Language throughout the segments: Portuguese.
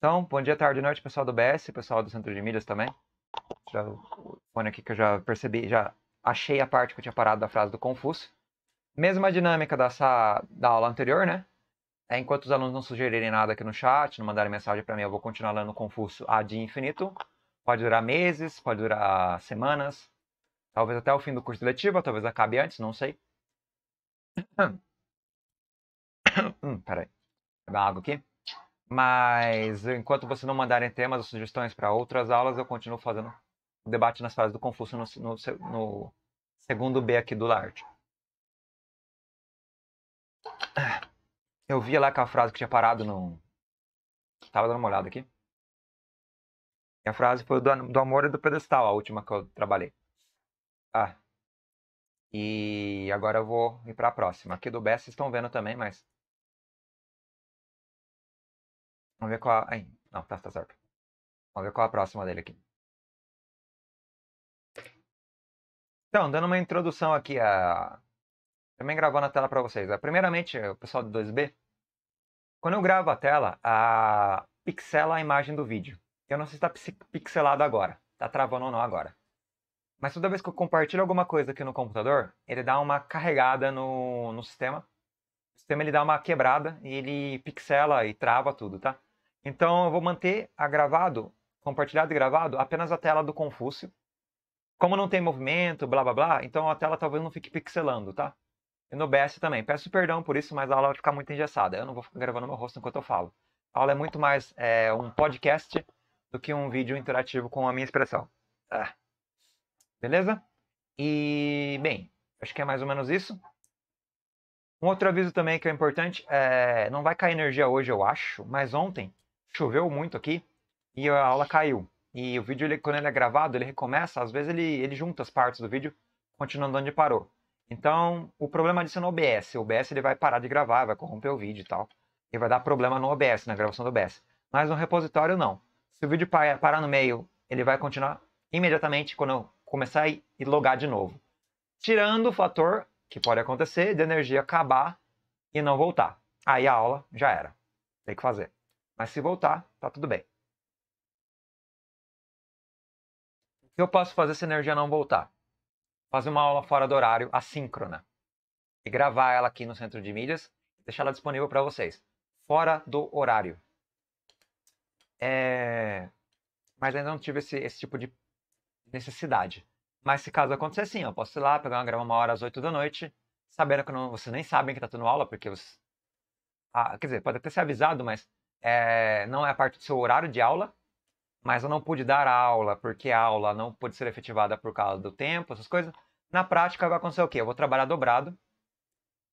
Então, bom dia, tarde e noite, pessoal do OBS, pessoal do Centro de Milhas também. Já o fone aqui que eu já percebi, já achei a parte que eu tinha parado da frase do Confúcio. Mesma dinâmica da aula anterior, né? Enquanto os alunos não sugerirem nada aqui no chat, não mandarem mensagem para mim, eu vou continuar lendo o Confúcio ad infinitum. Pode durar meses, pode durar semanas, talvez até o fim do curso letivo, talvez acabe antes, não sei. Peraí, vou dar água aqui. Mas enquanto vocês não mandarem temas ou sugestões para outras aulas, eu continuo fazendo o debate nas frases do Confúcio no segundo B aqui do Larte. Eu vi lá aquela frase que tinha parado no... Tava dando uma olhada aqui. E a frase foi do amor e do pedestal, a última que eu trabalhei. Ah. E agora eu vou ir para a próxima. Aqui do BS vocês estão vendo também, mas... Vamos ver qual a... Ai, não, tá certo. Vamos ver qual a próxima dele aqui. Então, dando uma introdução aqui a... Também gravando a tela para vocês. Primeiramente, o pessoal do 2B, quando eu gravo a tela, pixela a imagem do vídeo. Eu não sei se está pixelado agora, está travando ou não agora. Mas toda vez que eu compartilho alguma coisa aqui no computador, ele dá uma carregada no sistema. O sistema ele dá uma quebrada e ele pixela e trava tudo, tá? Então eu vou manter compartilhado e gravado, apenas a tela do Confúcio. Como não tem movimento, blá blá blá, então a tela talvez não fique pixelando, tá? E no OBS também. Peço perdão por isso, mas a aula vai ficar muito engessada. Eu não vou ficar gravando meu rosto enquanto eu falo. A aula é muito mais um podcast do que um vídeo interativo com a minha expressão. Beleza? E, bem, acho que é mais ou menos isso. Um outro aviso também que é importante. Não vai cair energia hoje, eu acho, mas ontem choveu muito aqui e a aula caiu. E o vídeo, quando ele é gravado, ele recomeça. Às vezes ele junta as partes do vídeo, continuando onde parou. Então, o problema disso é no OBS. O OBS ele vai parar de gravar, vai corromper o vídeo e tal. E vai dar problema no OBS, na gravação do OBS. Mas no repositório, não. Se o vídeo parar no meio, ele vai continuar imediatamente quando eu começar a logar de novo. Tirando o fator que pode acontecer de energia acabar e não voltar. Aí a aula já era. Tem que fazer. Mas se voltar, tá tudo bem. O que eu posso fazer se a energia não voltar? Fazer uma aula fora do horário, assíncrona. E gravar ela aqui no Centro de Mídias. Deixar ela disponível para vocês. Fora do horário. Mas ainda não tive esse tipo de necessidade. Mas se caso acontecer, sim. Eu posso ir lá, pegar uma grava uma hora às 8 da noite. Sabendo que vocês nem sabem que está tendo aula. Porque vocês... quer dizer, pode até ser avisado, mas... não é a parte do seu horário de aula. Mas eu não pude dar a aula, porque a aula não pôde ser efetivada por causa do tempo, essas coisas. Na prática vai acontecer o quê? Eu vou trabalhar dobrado,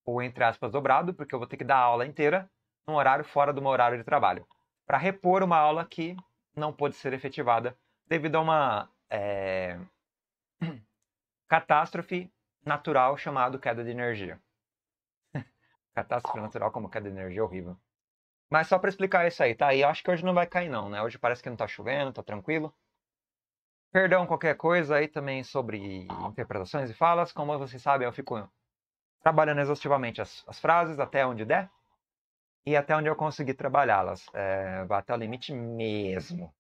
ou entre aspas dobrado, porque eu vou ter que dar a aula inteira num horário fora do meu horário de trabalho, para repor uma aula que não pôde ser efetivada devido a uma catástrofe natural chamada queda de energia. Catástrofe natural como queda de energia horrível. Mas só para explicar isso aí, tá? E eu acho que hoje não vai cair não, né? Hoje parece que não tá chovendo, tá tranquilo. Perdão qualquer coisa aí também sobre interpretações e falas. Como vocês sabem, eu fico trabalhando exaustivamente as frases até onde der. E até onde eu conseguir trabalhá-las. Vai até o limite mesmo.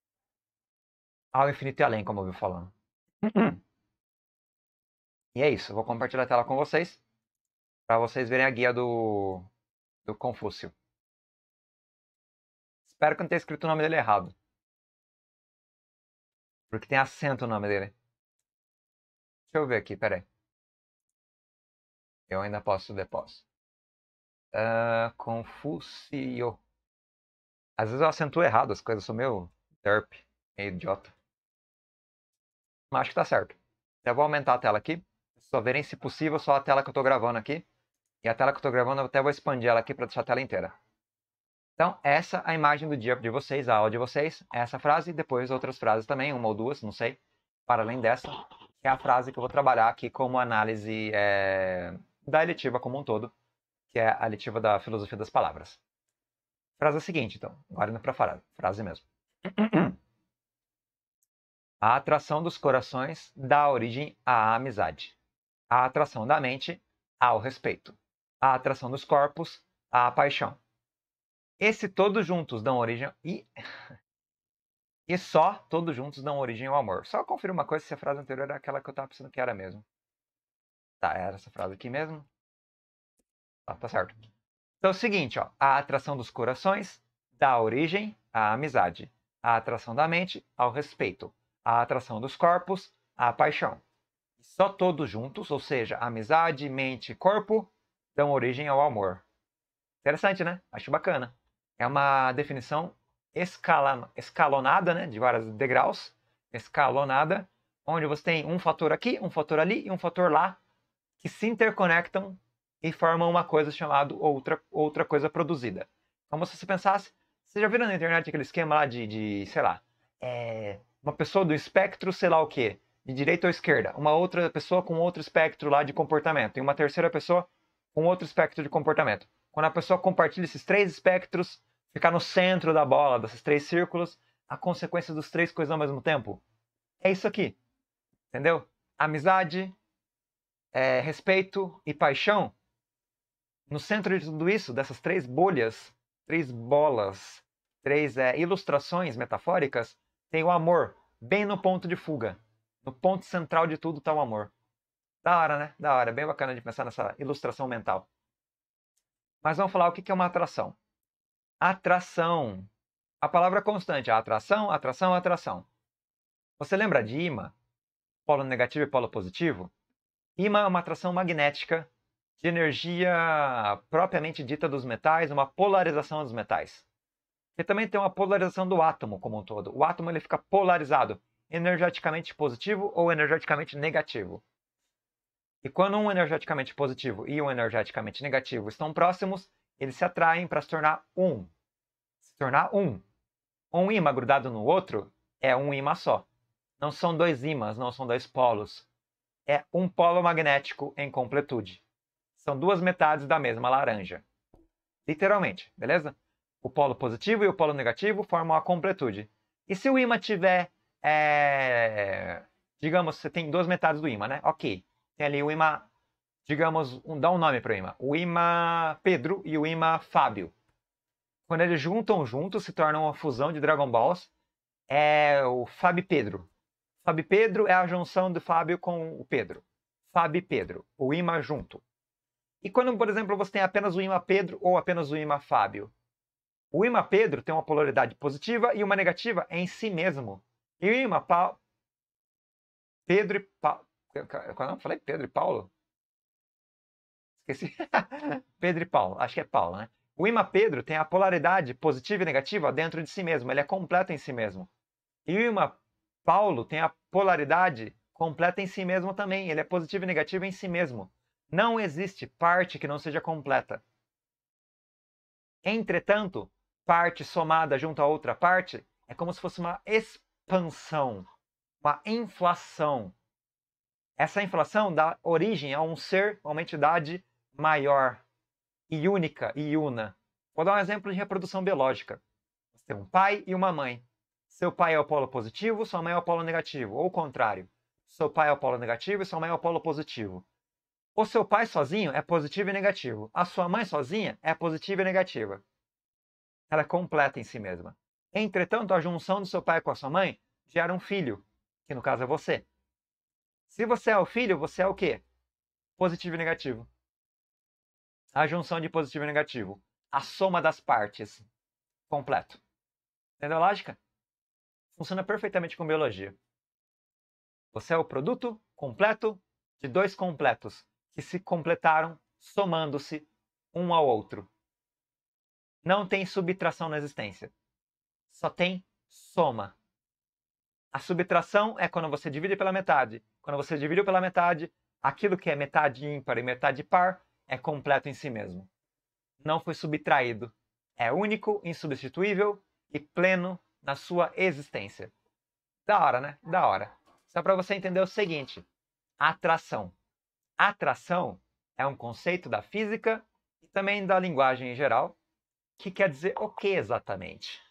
Ao infinito e além, como eu vi falando. E é isso, eu vou compartilhar a tela com vocês. Para vocês verem a guia do Confúcio. Espero que não tenha escrito o nome dele errado. Porque tem acento o nome dele. Deixa eu ver aqui, peraí. Eu ainda posso depois. Confúcio. Às vezes eu acentuo errado as coisas, eu sou meio derp, meio idiota. Mas acho que tá certo. Eu vou aumentar a tela aqui. Só verem, se possível, só a tela que eu tô gravando aqui. E a tela que eu tô gravando, eu até vou expandir ela aqui pra deixar a tela inteira. Então, essa é a imagem do dia de vocês, a aula de vocês, essa frase, e depois outras frases também, uma ou duas, não sei, para além dessa, que é a frase que eu vou trabalhar aqui como análise da eletiva como um todo, que é a eletiva da filosofia das palavras. Frase é a seguinte, então, agora indo para a frase mesmo. A atração dos corações dá origem à amizade. A atração da mente ao respeito. A atração dos corpos à paixão. Esse todos juntos dão origem... E só todos juntos dão origem ao amor. Só confira uma coisa, se a frase anterior era aquela que eu estava pensando que era mesmo. Tá, era essa frase aqui mesmo. Ah, tá certo. Então é o seguinte, ó. A atração dos corações dá origem à amizade. A atração da mente ao respeito. A atração dos corpos à paixão. Só todos juntos, ou seja, amizade, mente e corpo, dão origem ao amor. Interessante, né? Acho bacana. É uma definição escalonada, né? De vários degraus. Escalonada. Onde você tem um fator aqui, um fator ali e um fator lá, que se interconectam e formam uma coisa chamada outra coisa produzida. Como se você pensasse... Vocês já viram na internet aquele esquema lá de sei lá... uma pessoa do espectro, sei lá o quê, de direita ou esquerda. Uma outra pessoa com outro espectro lá de comportamento. E uma terceira pessoa com outro espectro de comportamento. Quando a pessoa compartilha esses três espectros, ficar no centro da bola, desses três círculos, a consequência dos três coisas ao mesmo tempo. É isso aqui. Entendeu? Amizade, respeito e paixão. No centro de tudo isso, dessas três bolhas, três bolas, três ilustrações metafóricas, tem o amor, bem no ponto de fuga. No ponto central de tudo está o amor. Da hora, né? Da hora. Bem bacana de pensar nessa ilustração mental. Mas vamos falar o que é uma atração. Atração. A palavra constante. Atração, atração, atração. Você lembra de imã? Polo negativo e polo positivo? Imã é uma atração magnética de energia propriamente dita dos metais, uma polarização dos metais. E também tem uma polarização do átomo como um todo. O átomo ele fica polarizado, energeticamente positivo ou energeticamente negativo. E quando um energeticamente positivo e um energeticamente negativo estão próximos, eles se atraem para se tornar um. Se tornar um. Um ímã grudado no outro é um ímã só. Não são dois ímãs, não são dois polos. É um polo magnético em completude. São duas metades da mesma laranja. Literalmente, beleza? O polo positivo e o polo negativo formam a completude. E se o ímã tiver... digamos, você tem duas metades do ímã, né? Ok. Tem ali o ímã... Digamos, dá um nome para o ímã. O ímã Pedro e o ímã Fábio. Quando eles juntos, se tornam uma fusão de Dragon Balls. É o Fábio Pedro. Fábio Pedro é a junção do Fábio com o Pedro. Fábio Pedro. O ímã junto. E quando, por exemplo, você tem apenas o ímã Pedro ou apenas o ímã Fábio? O ímã Pedro tem uma polaridade positiva e uma negativa em si mesmo. E o ímã Pedro e Paulo... Quando eu falei Pedro e Paulo? Esqueci. Pedro e Paulo. Acho que é Paulo, né? O ímã Pedro tem a polaridade positiva e negativa dentro de si mesmo. Ele é completo em si mesmo. E o ímã Paulo tem a polaridade completa em si mesmo também. Ele é positivo e negativo em si mesmo. Não existe parte que não seja completa. Entretanto, parte somada junto a outra parte é como se fosse uma expansão, uma inflação. Essa inflação dá origem a um ser, a uma entidade maior e única e una. Vou dar um exemplo de reprodução biológica. Você tem um pai e uma mãe. Seu pai é o polo positivo, sua mãe é o polo negativo. Ou o contrário. Seu pai é o polo negativo e sua mãe é o polo positivo. O seu pai sozinho é positivo e negativo. A sua mãe sozinha é positiva e negativa. Ela é completa em si mesma. Entretanto, a junção do seu pai com a sua mãe gera um filho, que no caso é você. Se você é o filho, você é o quê? Positivo e negativo. A junção de positivo e negativo. A soma das partes. Completo. Entendeu a lógica? Funciona perfeitamente com biologia. Você é o produto completo de dois completos que se completaram somando-se um ao outro. Não tem subtração na existência. Só tem soma. A subtração é quando você divide pela metade. Quando você divide pela metade, aquilo que é metade ímpar e metade par é completo em si mesmo. Não foi subtraído. É único, insubstituível e pleno na sua existência. Da hora, né? Da hora. Só para você entender o seguinte. Atração. Atração é um conceito da física e também da linguagem em geral, que quer dizer o que exatamente?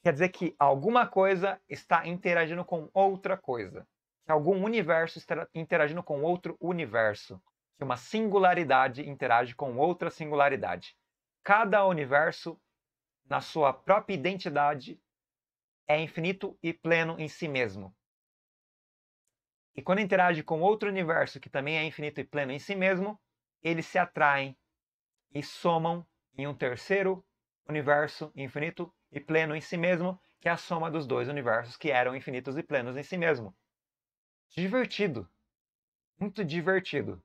Quer dizer que alguma coisa está interagindo com outra coisa. Que algum universo está interagindo com outro universo. Que uma singularidade interage com outra singularidade. Cada universo na sua própria identidade, é infinito e pleno em si mesmo. E quando interage com outro universo que também é infinito e pleno em si mesmo, eles se atraem e somam em um terceiro universo infinito e pleno em si mesmo, que é a soma dos dois universos que eram infinitos e plenos em si mesmo. Divertido. Muito divertido.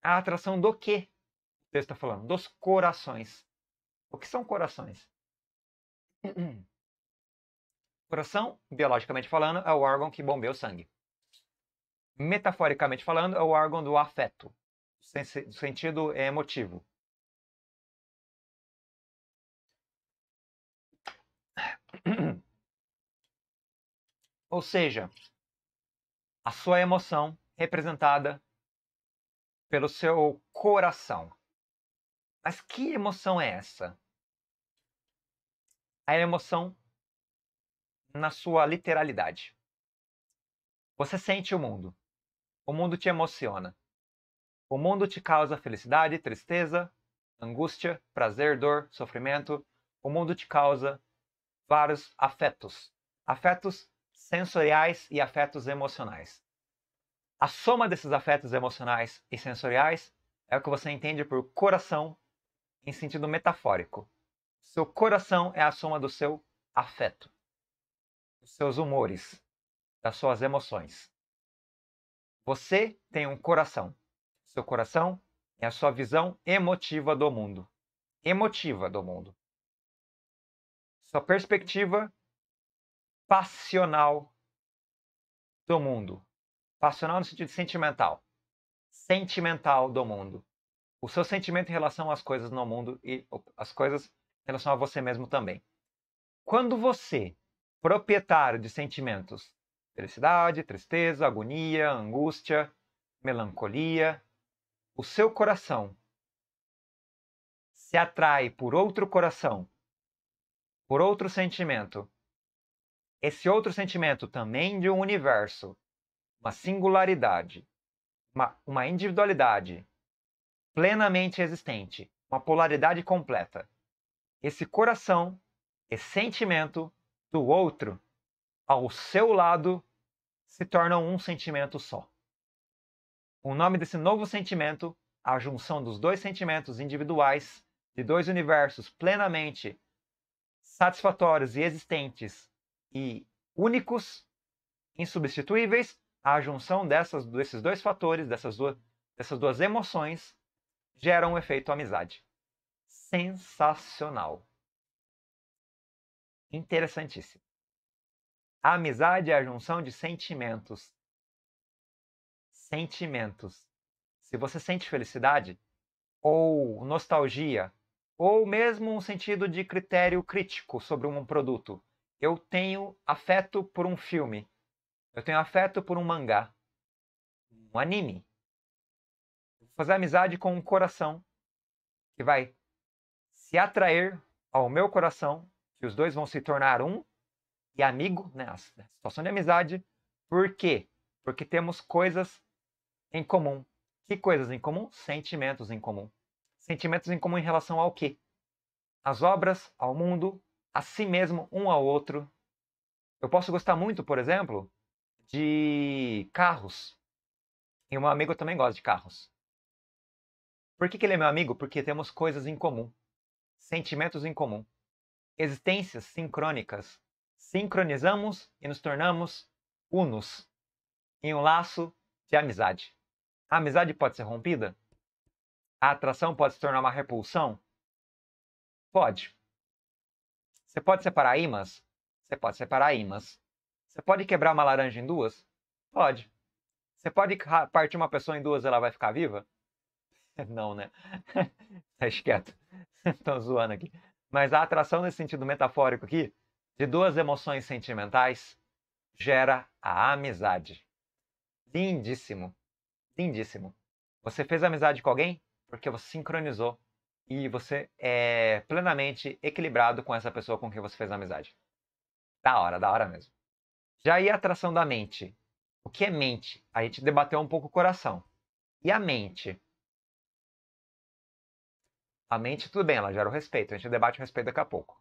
A atração do quê? O texto está falando dos corações. O que são corações? Coração, biologicamente falando, é o órgão que bombeia o sangue. Metaforicamente falando, é o órgão do afeto, do sentido emotivo. Ou seja, a sua emoção representada pelo seu coração. Mas que emoção é essa? A emoção na sua literalidade. Você sente o mundo. O mundo te emociona. O mundo te causa felicidade, tristeza, angústia, prazer, dor, sofrimento. O mundo te causa vários afetos. Afetos sensoriais e afetos emocionais. A soma desses afetos emocionais e sensoriais é o que você entende por coração em sentido metafórico. Seu coração é a soma do seu afeto, dos seus humores, das suas emoções. Você tem um coração. Seu coração é a sua visão emotiva do mundo. Emotiva do mundo. Sua perspectiva passional do mundo. Passional no sentido sentimental. Sentimental do mundo. O seu sentimento em relação às coisas no mundo e às coisas em relação a você mesmo também. Quando você, proprietário de sentimentos, felicidade, tristeza, agonia, angústia, melancolia, o seu coração se atrai por outro coração, por outro sentimento, esse outro sentimento também de um universo, uma singularidade, uma individualidade plenamente existente, uma polaridade completa. Esse coração, esse sentimento do outro, ao seu lado, se tornam um sentimento só. O nome desse novo sentimento, a junção dos dois sentimentos individuais, de dois universos plenamente satisfatórios e existentes e únicos, insubstituíveis, a junção desses dois fatores, dessas duas emoções, gera um efeito amizade. Sensacional. Interessantíssimo. A amizade é a junção de sentimentos. Sentimentos. Se você sente felicidade, ou nostalgia, ou mesmo um sentido de critério crítico sobre um produto. Eu tenho afeto por um filme. Eu tenho afeto por um mangá, um anime. Vou fazer amizade com um coração que vai se atrair ao meu coração, que os dois vão se tornar um e amigo, né? A situação de amizade. Por quê? Porque temos coisas em comum. Que coisas em comum? Sentimentos em comum. Sentimentos em comum em relação ao quê? Às obras, ao mundo, a si mesmo, um ao outro. Eu posso gostar muito, por exemplo, de carros. E um amigo também gosta de carros. Por que ele é meu amigo? Porque temos coisas em comum. Sentimentos em comum. Existências sincrônicas. Sincronizamos e nos tornamos unos. Em um laço de amizade. A amizade pode ser rompida? A atração pode se tornar uma repulsão? Pode. Você pode separar ímãs? Você pode separar ímãs. Você pode quebrar uma laranja em duas? Pode. Você pode partir uma pessoa em duas e ela vai ficar viva? Não, né? Deixa quieto. Tô zoando aqui. Mas a atração nesse sentido metafórico aqui, de duas emoções sentimentais, gera a amizade. Lindíssimo. Lindíssimo. Você fez amizade com alguém? Porque você sincronizou e você é plenamente equilibrado com essa pessoa com quem você fez amizade. Da hora mesmo. Já e a atração da mente? O que é mente? A gente debateu um pouco o coração. E a mente? A mente, tudo bem, ela gera o respeito. A gente debate o respeito daqui a pouco.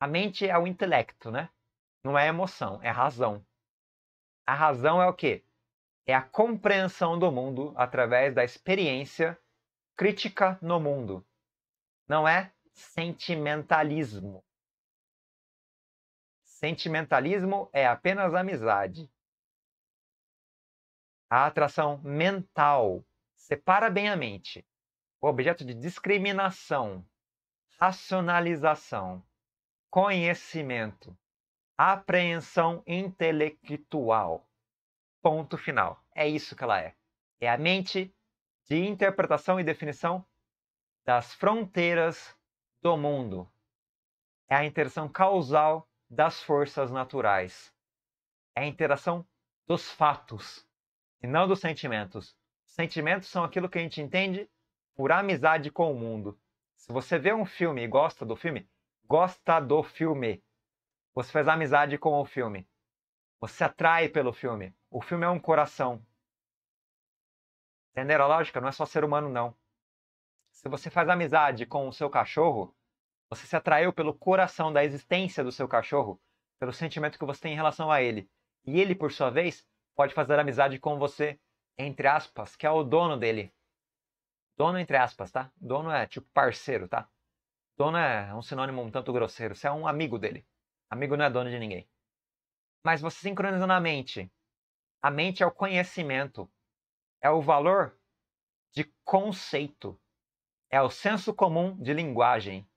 A mente é o intelecto, né? Não é emoção, é razão. A razão é o quê? É a compreensão do mundo através da experiência crítica no mundo. Não é sentimentalismo. Sentimentalismo é apenas amizade. A atração mental separa bem a mente. O objeto de discriminação, racionalização, conhecimento, apreensão intelectual. Ponto final. É isso que ela é. É a mente de interpretação e definição das fronteiras do mundo. É a interação causal das forças naturais. É a interação dos fatos e não dos sentimentos. Sentimentos são aquilo que a gente entende por amizade com o mundo. Se você vê um filme e gosta do filme, você faz amizade com o filme. Você atrai pelo filme. O filme é um coração. Entenderam a lógica? Não é só ser humano, não. Se você faz amizade com o seu cachorro, você se atraiu pelo coração da existência do seu cachorro, pelo sentimento que você tem em relação a ele. E ele, por sua vez, pode fazer amizade com você, entre aspas, que é o dono dele. Dono entre aspas, tá? Dono é tipo parceiro, tá? Dono é um sinônimo um tanto grosseiro. Você é um amigo dele. Amigo não é dono de ninguém. Mas você sincroniza na mente. A mente é o conhecimento. É o valor de conceito. É o senso comum de linguagem.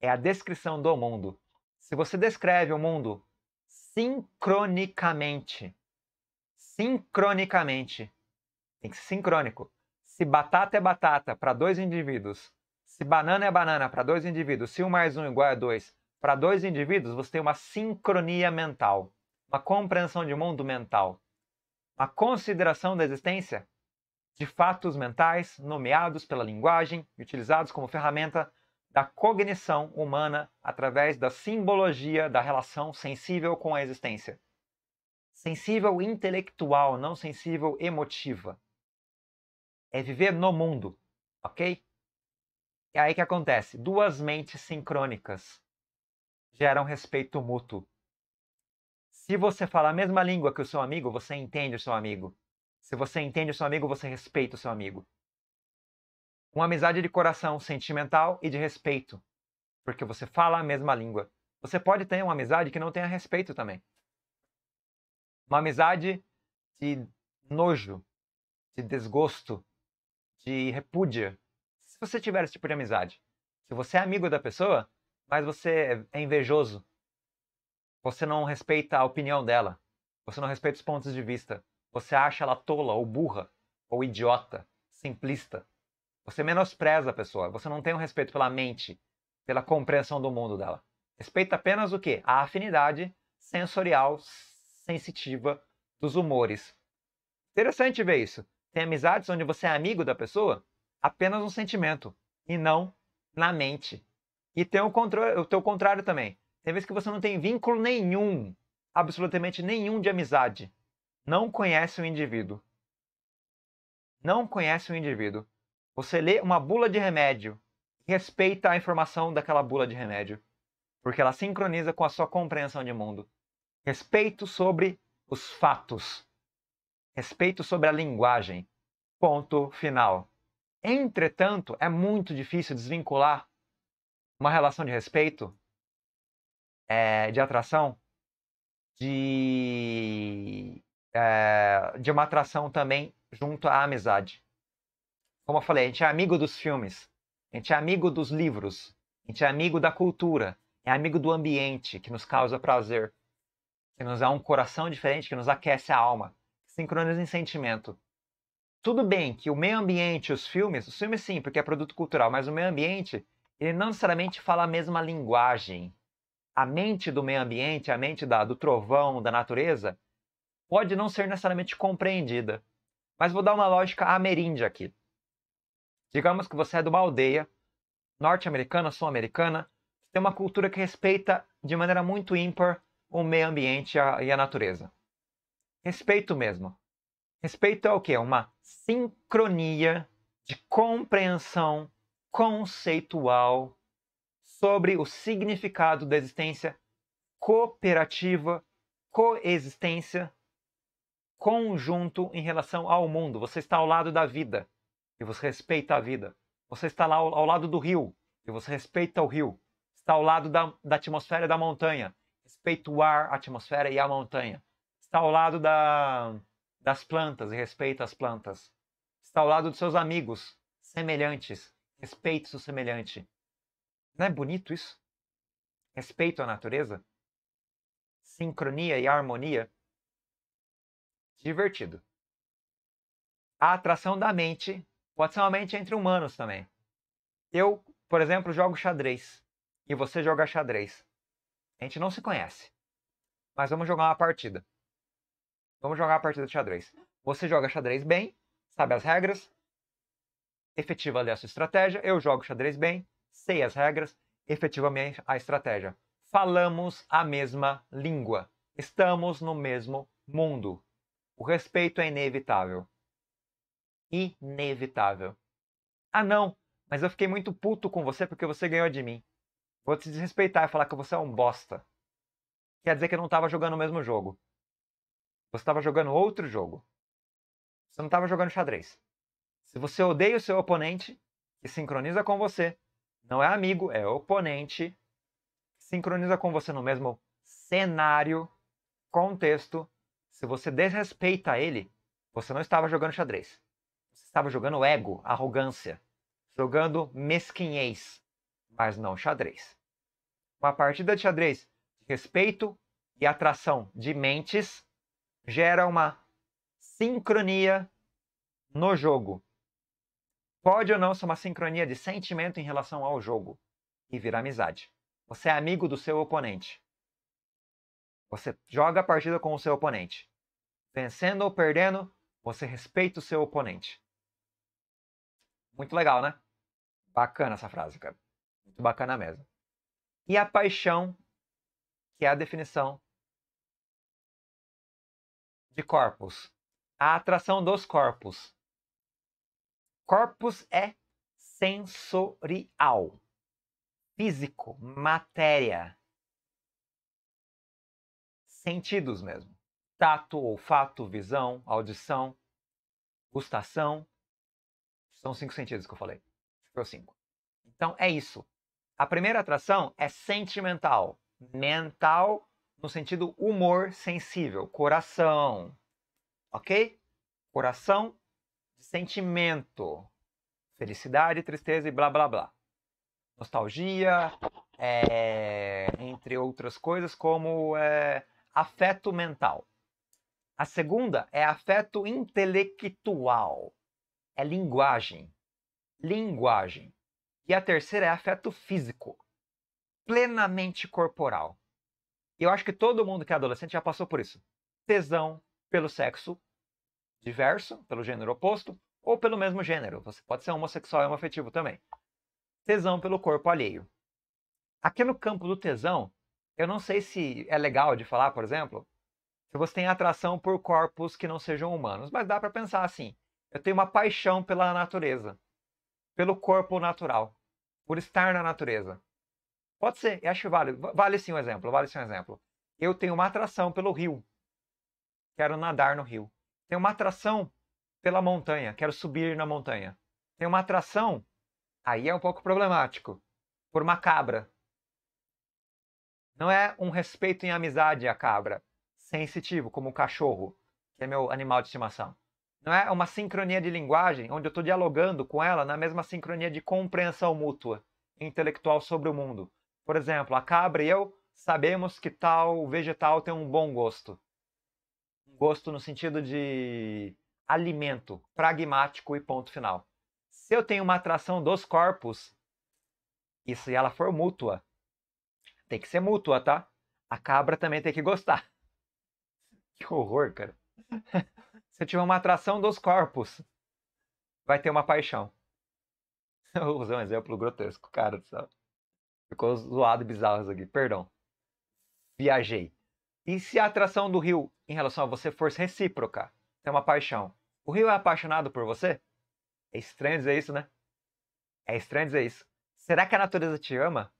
É a descrição do mundo. Se você descreve o mundo sincronicamente, tem que ser sincrônico. Se batata é batata para dois indivíduos, se banana é banana para dois indivíduos, se 1 mais 1 igual a 2 para dois indivíduos, você tem uma sincronia mental, uma compreensão de mundo mental, uma consideração da existência de fatos mentais nomeados pela linguagem e utilizados como ferramenta da cognição humana através da simbologia da relação sensível com a existência. Sensível intelectual, não sensível emotiva. É viver no mundo, ok? É aí que acontece. Duas mentes sincrônicas geram respeito mútuo. Se você fala a mesma língua que o seu amigo, você entende o seu amigo. Se você entende o seu amigo, você respeita o seu amigo. Uma amizade de coração, sentimental e de respeito. Porque você fala a mesma língua. Você pode ter uma amizade que não tenha respeito também. Uma amizade de nojo, de desgosto, de repúdia. Se você tiver esse tipo de amizade. Se você é amigo da pessoa, mas você é invejoso. Você não respeita a opinião dela. Você não respeita os pontos de vista. Você acha ela tola, ou burra, ou idiota, simplista. Você menospreza a pessoa. Você não tem um respeito pela mente, pela compreensão do mundo dela. Respeita apenas o quê? A afinidade sensorial, sensitiva dos humores. Interessante ver isso. Tem amizades onde você é amigo da pessoa apenas no sentimento e não na mente. E tem o teu contrário também. Tem vezes que você não tem vínculo nenhum, absolutamente nenhum de amizade. Não conhece o indivíduo. Não conhece o indivíduo. Você lê uma bula de remédio e respeita a informação daquela bula de remédio, porque ela sincroniza com a sua compreensão de mundo. Respeito sobre os fatos. Respeito sobre a linguagem. Ponto final. Entretanto, é muito difícil desvincular uma relação de respeito, de atração, de uma atração também junto à amizade. Como eu falei, a gente é amigo dos filmes, a gente é amigo dos livros, a gente é amigo da cultura, é amigo do ambiente que nos causa prazer, que nos dá um coração diferente, que nos aquece a alma, que sincroniza em sentimento. Tudo bem que o meio ambiente, os filmes sim, porque é produto cultural, mas o meio ambiente, ele não necessariamente fala a mesma linguagem. A mente do meio ambiente, a mente do trovão, da natureza, pode não ser necessariamente compreendida. Mas vou dar uma lógica ameríndia aqui. Digamos que você é de uma aldeia norte-americana, sul-americana, que tem uma cultura que respeita de maneira muito ímpar o meio ambiente e a natureza. Respeito mesmo. Respeito é o quê? Uma sincronia de compreensão conceitual, sobre o significado da existência, cooperativa, coexistência, conjunto em relação ao mundo. Você está ao lado da vida e você respeita a vida. Você está lá ao lado do rio e você respeita o rio. Está ao lado da atmosfera da montanha. Respeita o ar, a atmosfera e a montanha. Está ao lado das plantas e respeita as plantas. Está ao lado dos seus amigos, semelhantes. Respeite o seu semelhante. Não é bonito isso? Respeito à natureza? Sincronia e harmonia? Divertido. A atração da mente pode ser uma mente entre humanos também. Eu, por exemplo, jogo xadrez. E você joga xadrez. A gente não se conhece. Mas vamos jogar uma partida. Vamos jogar a partida de xadrez. Você joga xadrez bem, sabe as regras, efetiva ali a sua estratégia. Eu jogo xadrez bem, sei as regras, efetiva a estratégia. Falamos a mesma língua. Estamos no mesmo mundo. O respeito é inevitável. Inevitável. Ah, não, mas eu fiquei muito puto com você porque você ganhou de mim. Vou te desrespeitar e falar que você é um bosta. Quer dizer que eu não estava jogando o mesmo jogo. Você estava jogando outro jogo. Você não estava jogando xadrez. Se você odeia o seu oponente, que sincroniza com você, não é amigo, é oponente, que sincroniza com você no mesmo cenário, contexto, se você desrespeita ele, você não estava jogando xadrez. Você estava jogando ego, arrogância, jogando mesquinhez, mas não xadrez. Uma partida de xadrez de respeito e atração de mentes gera uma sincronia no jogo. Pode ou não ser uma sincronia de sentimento em relação ao jogo e virar amizade. Você é amigo do seu oponente. Você joga a partida com o seu oponente. Vencendo ou perdendo, você respeita o seu oponente. Muito legal, né? Bacana essa frase, cara. Muito bacana mesmo. E a paixão, que é a definição de corpos. A atração dos corpos. Corpos é sensorial. Físico, matéria. Sentidos mesmo. Tato, olfato, visão, audição, gustação. São 5 sentidos que eu falei. Ficou 5. Então é isso. A primeira atração é sentimental. Mental, no sentido humor sensível. Coração. Ok? Coração de sentimento. Felicidade, tristeza e blá blá blá. Nostalgia, entre outras coisas, como afeto mental. A segunda é afeto intelectual. É linguagem. Linguagem. E a terceira é afeto físico. Plenamente corporal. Eu acho que todo mundo que é adolescente já passou por isso. Tesão pelo sexo diverso, pelo gênero oposto, ou pelo mesmo gênero. Você pode ser homossexual e homoafetivo também. Tesão pelo corpo alheio. Aqui no campo do tesão, eu não sei se é legal de falar, por exemplo, se você tem atração por corpos que não sejam humanos, mas dá para pensar assim. Eu tenho uma paixão pela natureza, pelo corpo natural, por estar na natureza. Pode ser, eu acho que vale sim um exemplo, vale sim um exemplo. Eu tenho uma atração pelo rio. Quero nadar no rio. Tenho uma atração pela montanha. Quero subir na montanha. Tenho uma atração, aí é um pouco problemático, por uma cabra. Não é um respeito em amizade à cabra, sensitivo, como o cachorro, que é meu animal de estimação. Não é uma sincronia de linguagem, onde eu estou dialogando com ela na mesma sincronia de compreensão mútua, intelectual sobre o mundo. Por exemplo, a cabra e eu sabemos que tal vegetal tem um bom gosto. Um gosto no sentido de alimento, pragmático e ponto final. Se eu tenho uma atração dos corpos, e se ela for mútua, tem que ser mútua, tá? A cabra também tem que gostar. Que horror, cara. Se eu tiver uma atração dos corpos, vai ter uma paixão. Eu vou usar um exemplo grotesco, cara. Sabe? Ficou zoado e bizarro isso aqui. Perdão. Viajei. E se a atração do rio em relação a você for recíproca? Tem uma paixão. O rio é apaixonado por você? É estranho dizer isso, né? É estranho dizer isso. Será que a natureza te ama?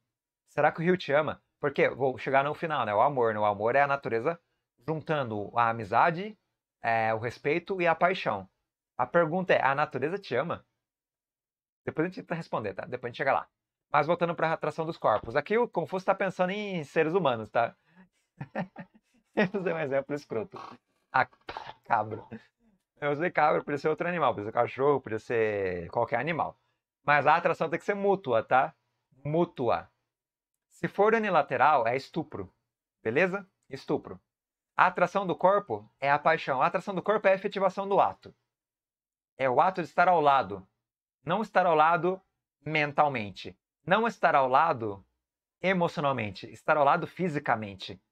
Será que o Ryu te ama? Porque, vou chegar no final, né? O amor, né? O amor é a natureza juntando a amizade, o respeito e a paixão. A pergunta é, a natureza te ama? Depois a gente tenta responder, tá? Depois a gente chega lá. Mas voltando para a atração dos corpos. Aqui o Confúcio está pensando em seres humanos, tá? Eu usei um exemplo escroto. A cabra. Eu usei cabra, podia ser outro animal, podia ser cachorro, podia ser qualquer animal. Mas a atração tem que ser mútua, tá? Mútua. Se for unilateral, é estupro. Beleza? Estupro. A atração do corpo é a paixão. A atração do corpo é a efetivação do ato. É o ato de estar ao lado. Não estar ao lado mentalmente. Não estar ao lado emocionalmente. Estar ao lado fisicamente.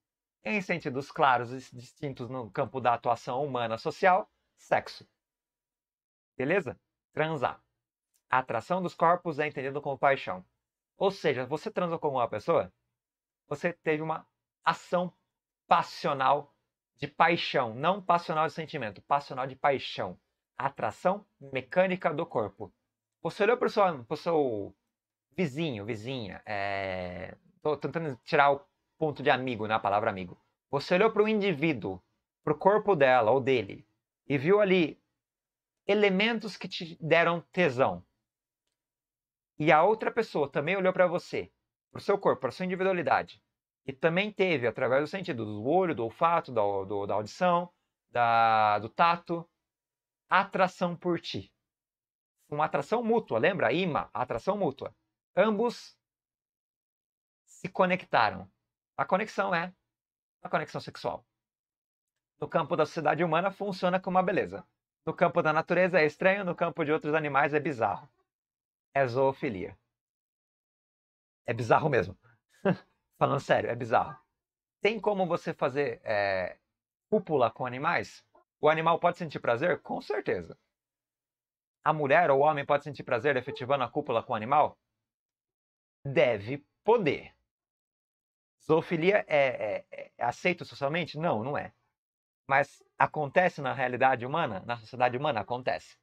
Em sentidos claros e distintos no campo da atuação humana social, sexo. Beleza? Transar. A atração dos corpos é entendida como paixão. Ou seja, você transou com uma pessoa, você teve uma ação passional de paixão. Não passional de sentimento, passional de paixão. A atração mecânica do corpo. Você olhou para o seu vizinho, vizinha. Estou tentando tirar o ponto de amigo, né? A palavra amigo. Você olhou para o indivíduo, para o corpo dela ou dele, e viu ali elementos que te deram tesão. E a outra pessoa também olhou para você, para o seu corpo, para a sua individualidade. E também teve, através do sentido do olho, do olfato, da audição, do tato, atração por ti. Uma atração mútua, lembra? Ima, atração mútua. Ambos se conectaram. A conexão é a conexão sexual. No campo da sociedade humana, funciona como uma beleza. No campo da natureza é estranho, no campo de outros animais é bizarro. É zoofilia. É bizarro mesmo. Falando sério, é bizarro. Tem como você fazer cúpula com animais? O animal pode sentir prazer? Com certeza. A mulher ou o homem pode sentir prazer efetivando a cúpula com o animal? Deve poder. Zoofilia é aceito socialmente? Não, não é. Mas acontece na realidade humana? Na sociedade humana acontece.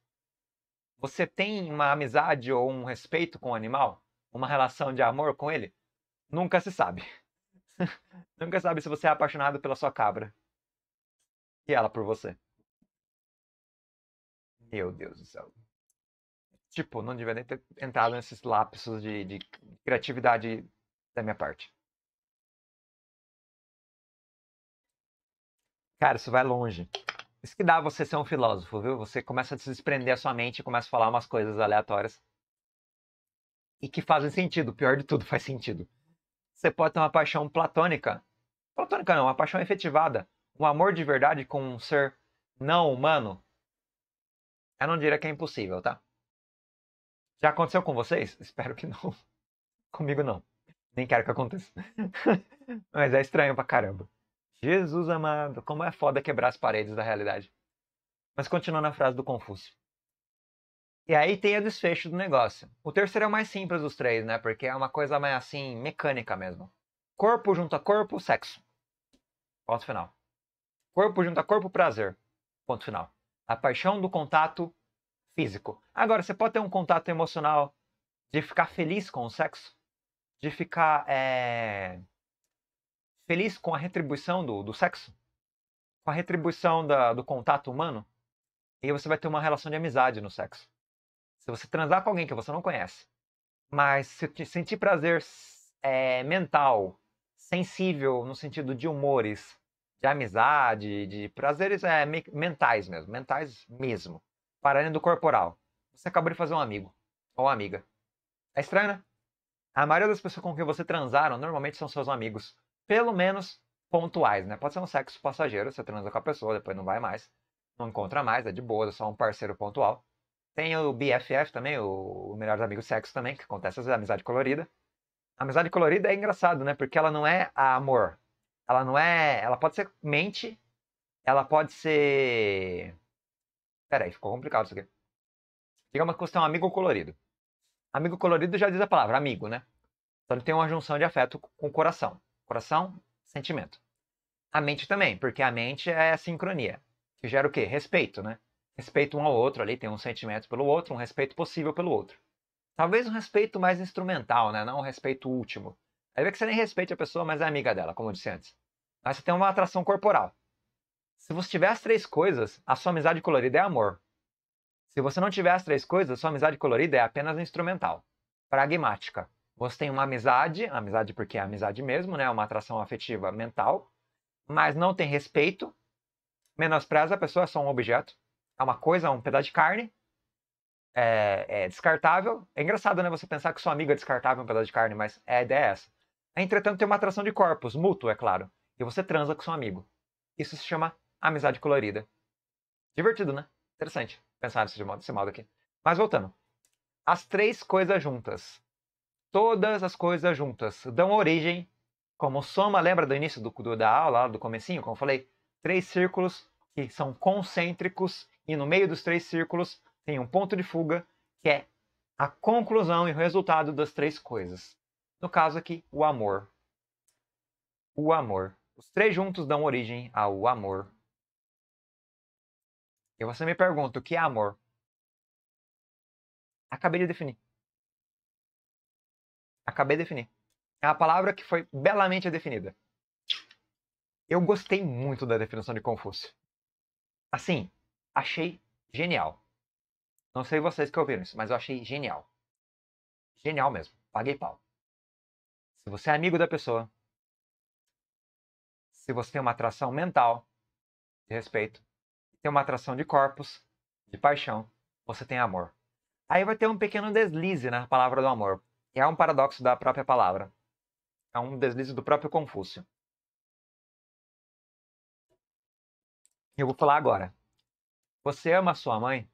Você tem uma amizade ou um respeito com o animal? Uma relação de amor com ele? Nunca se sabe. Nunca sabe se você é apaixonado pela sua cabra. E ela por você. Meu Deus do céu. Tipo, não devia nem ter entrado nesses lapsos de criatividade da minha parte. Cara, isso vai longe. Isso que dá você ser um filósofo, viu? Você começa a se desprender a sua mente, começa a falar umas coisas aleatórias. E que fazem sentido. Pior de tudo, faz sentido. Você pode ter uma paixão platônica. Platônica não, uma paixão efetivada. Um amor de verdade com um ser não humano. Eu não diria que é impossível, tá? Já aconteceu com vocês? Espero que não. Comigo não. Nem quero que aconteça. Mas é estranho pra caramba. Jesus amado, como é foda quebrar as paredes da realidade. Mas continuando a frase do Confúcio. E aí tem o desfecho do negócio. O terceiro é o mais simples dos três, né? Porque é uma coisa mais assim, mecânica mesmo. Corpo junto a corpo, sexo. Ponto final. Corpo junto a corpo, prazer. Ponto final. A paixão do contato físico. Agora, você pode ter um contato emocional de ficar feliz com o sexo? De ficar feliz com a retribuição do sexo? Com a retribuição do contato humano? E aí você vai ter uma relação de amizade no sexo. Se você transar com alguém que você não conhece, mas se sentir prazer mental, sensível no sentido de humores, de amizade, de prazeres mentais mesmo, para além do corporal. Você acabou de fazer um amigo ou amiga. É estranho, né? A maioria das pessoas com quem você transaram normalmente são seus amigos, pelo menos pontuais, né? Pode ser um sexo passageiro, você transa com a pessoa, depois não vai mais, não encontra mais, é de boa, é só um parceiro pontual. Tem o BFF também, o melhor amigo sexo também, que acontece às vezes, amizade colorida. A amizade colorida é engraçado, né? Porque ela não é amor. Ela não é... Ela pode ser mente. Ela pode ser... Peraí, ficou complicado isso aqui. Digamos que você tem um amigo colorido. Amigo colorido já diz a palavra, amigo, né? Então ele tem uma junção de afeto com o coração. Coração, sentimento. A mente também, porque a mente é a sincronia. Que gera o quê? Respeito, né? Respeito um ao outro ali, tem um sentimento pelo outro, um respeito possível pelo outro. Talvez um respeito mais instrumental, né? Não um respeito último. É Aí vê que você nem respeita a pessoa, mas é amiga dela, como eu disse antes. Aí você tem uma atração corporal. Se você tiver as três coisas, a sua amizade colorida é amor. Se você não tiver as três coisas, a sua amizade colorida é apenas instrumental, pragmática. Você tem uma amizade, amizade porque é amizade mesmo, né? Uma atração afetiva mental, mas não tem respeito, menospreza a pessoa, é só um objeto, é uma coisa, um pedaço de carne, é descartável. É engraçado, né? Você pensar que sua amiga é descartável, um pedaço de carne, mas a ideia é essa. Entretanto, tem uma atração de corpos, mútuo, é claro, e você transa com seu amigo. Isso se chama amizade colorida. Divertido, né? Interessante pensar desse modo aqui. Mas voltando. As três coisas juntas, todas as coisas juntas, dão origem, como soma, lembra do início da aula, do comecinho, como eu falei? Três círculos que são concêntricos e no meio dos três círculos tem um ponto de fuga que é a conclusão e o resultado das três coisas. No caso aqui, o amor. O amor. Os três juntos dão origem ao amor. E você me pergunta, o que é amor? Acabei de definir. Acabei de definir. É uma palavra que foi belamente definida. Eu gostei muito da definição de Confúcio. Assim, achei genial. Não sei vocês que ouviram isso, mas eu achei genial. Genial mesmo. Paguei pau. Se você é amigo da pessoa, se você tem uma atração mental de respeito, tem uma atração de corpos, de paixão, você tem amor. Aí vai ter um pequeno deslize na palavra do amor. E é um paradoxo da própria palavra. É um deslize do próprio Confúcio. Eu vou falar agora. Você ama sua mãe?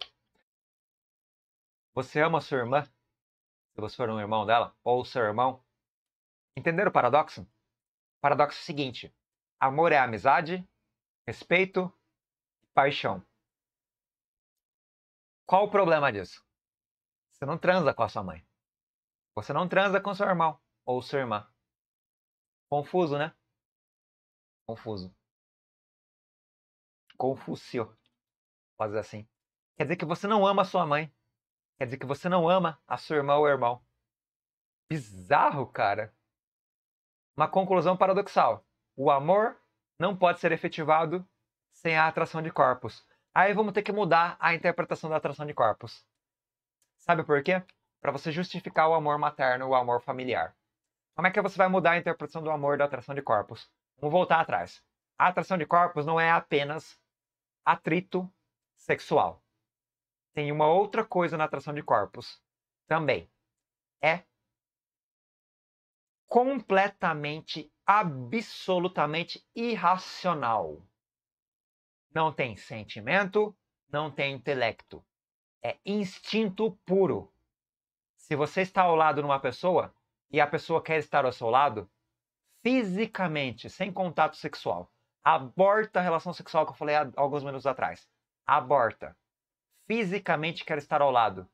Você ama sua irmã? Se você for um irmão dela, ou seu irmão. Entenderam o paradoxo? O paradoxo é o seguinte. Amor é amizade, respeito, paixão. Qual o problema disso? Você não transa com a sua mãe. Você não transa com seu irmão ou sua irmã. Confuso, né? Confuso. Confúcio. Fazer assim. Quer dizer que você não ama a sua mãe. Quer dizer que você não ama a sua irmã ou irmão. Bizarro, cara. Uma conclusão paradoxal. O amor não pode ser efetivado sem a atração de corpos. Aí vamos ter que mudar a interpretação da atração de corpos. Sabe por quê? Para você justificar o amor materno, o amor familiar. Como é que você vai mudar a interpretação do amor da atração de corpos? Vamos voltar atrás. A atração de corpos não é apenas atrito sexual. Tem uma outra coisa na atração de corpos também. É completamente, absolutamente irracional. Não tem sentimento, não tem intelecto. É instinto puro. Se você está ao lado de uma pessoa e a pessoa quer estar ao seu lado, fisicamente, sem contato sexual, aborta a relação sexual que eu falei há alguns minutos atrás. Aborta. Fisicamente quer estar ao lado.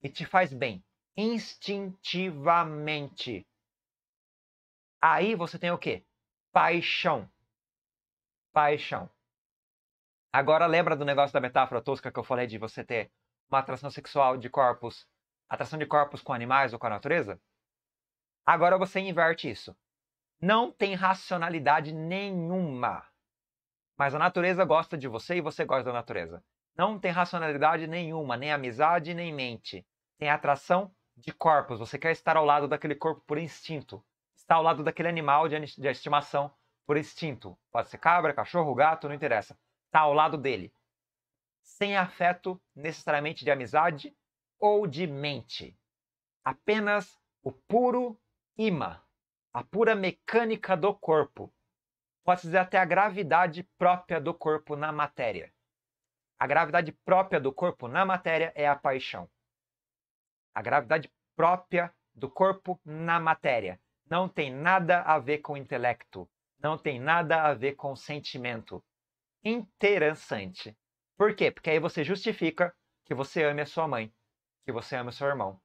E te faz bem. Instintivamente. Aí você tem o quê? Paixão. Paixão. Agora lembra do negócio da metáfora tosca que eu falei de você ter uma atração sexual de corpos, atração de corpos com animais ou com a natureza? Agora você inverte isso. Não tem racionalidade nenhuma. Mas a natureza gosta de você e você gosta da natureza. Não tem racionalidade nenhuma, nem amizade, nem mente. Tem atração de corpos. Você quer estar ao lado daquele corpo por instinto. Está ao lado daquele animal de estimação por instinto. Pode ser cabra, cachorro, gato, não interessa. Está ao lado dele, sem afeto necessariamente de amizade ou de mente. Apenas o puro imã, a pura mecânica do corpo. Pode-se dizer até a gravidade própria do corpo na matéria. A gravidade própria do corpo na matéria é a paixão. A gravidade própria do corpo na matéria. Não tem nada a ver com intelecto. Não tem nada a ver com sentimento. Interessante. Por quê? Porque aí você justifica que você ame a sua mãe, que você ame o seu irmão,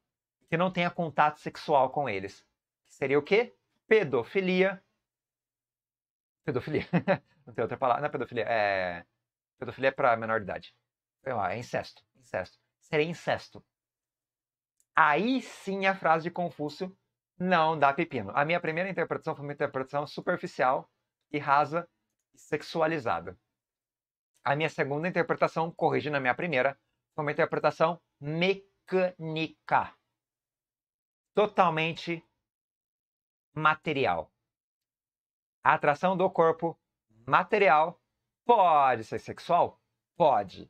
que não tenha contato sexual com eles. Seria o quê? Pedofilia. Pedofilia. Não tem outra palavra. Não é pedofilia. É... Pedofilia é para menor de idade. É incesto. Incesto. Seria incesto. Aí sim a frase de Confúcio Não dá pepino. A minha primeira interpretação foi uma interpretação superficial e rasa e sexualizada. A minha segunda interpretação, corrigindo a minha primeira, foi uma interpretação mecânica. Totalmente material. A atração do corpo material pode ser sexual? Pode.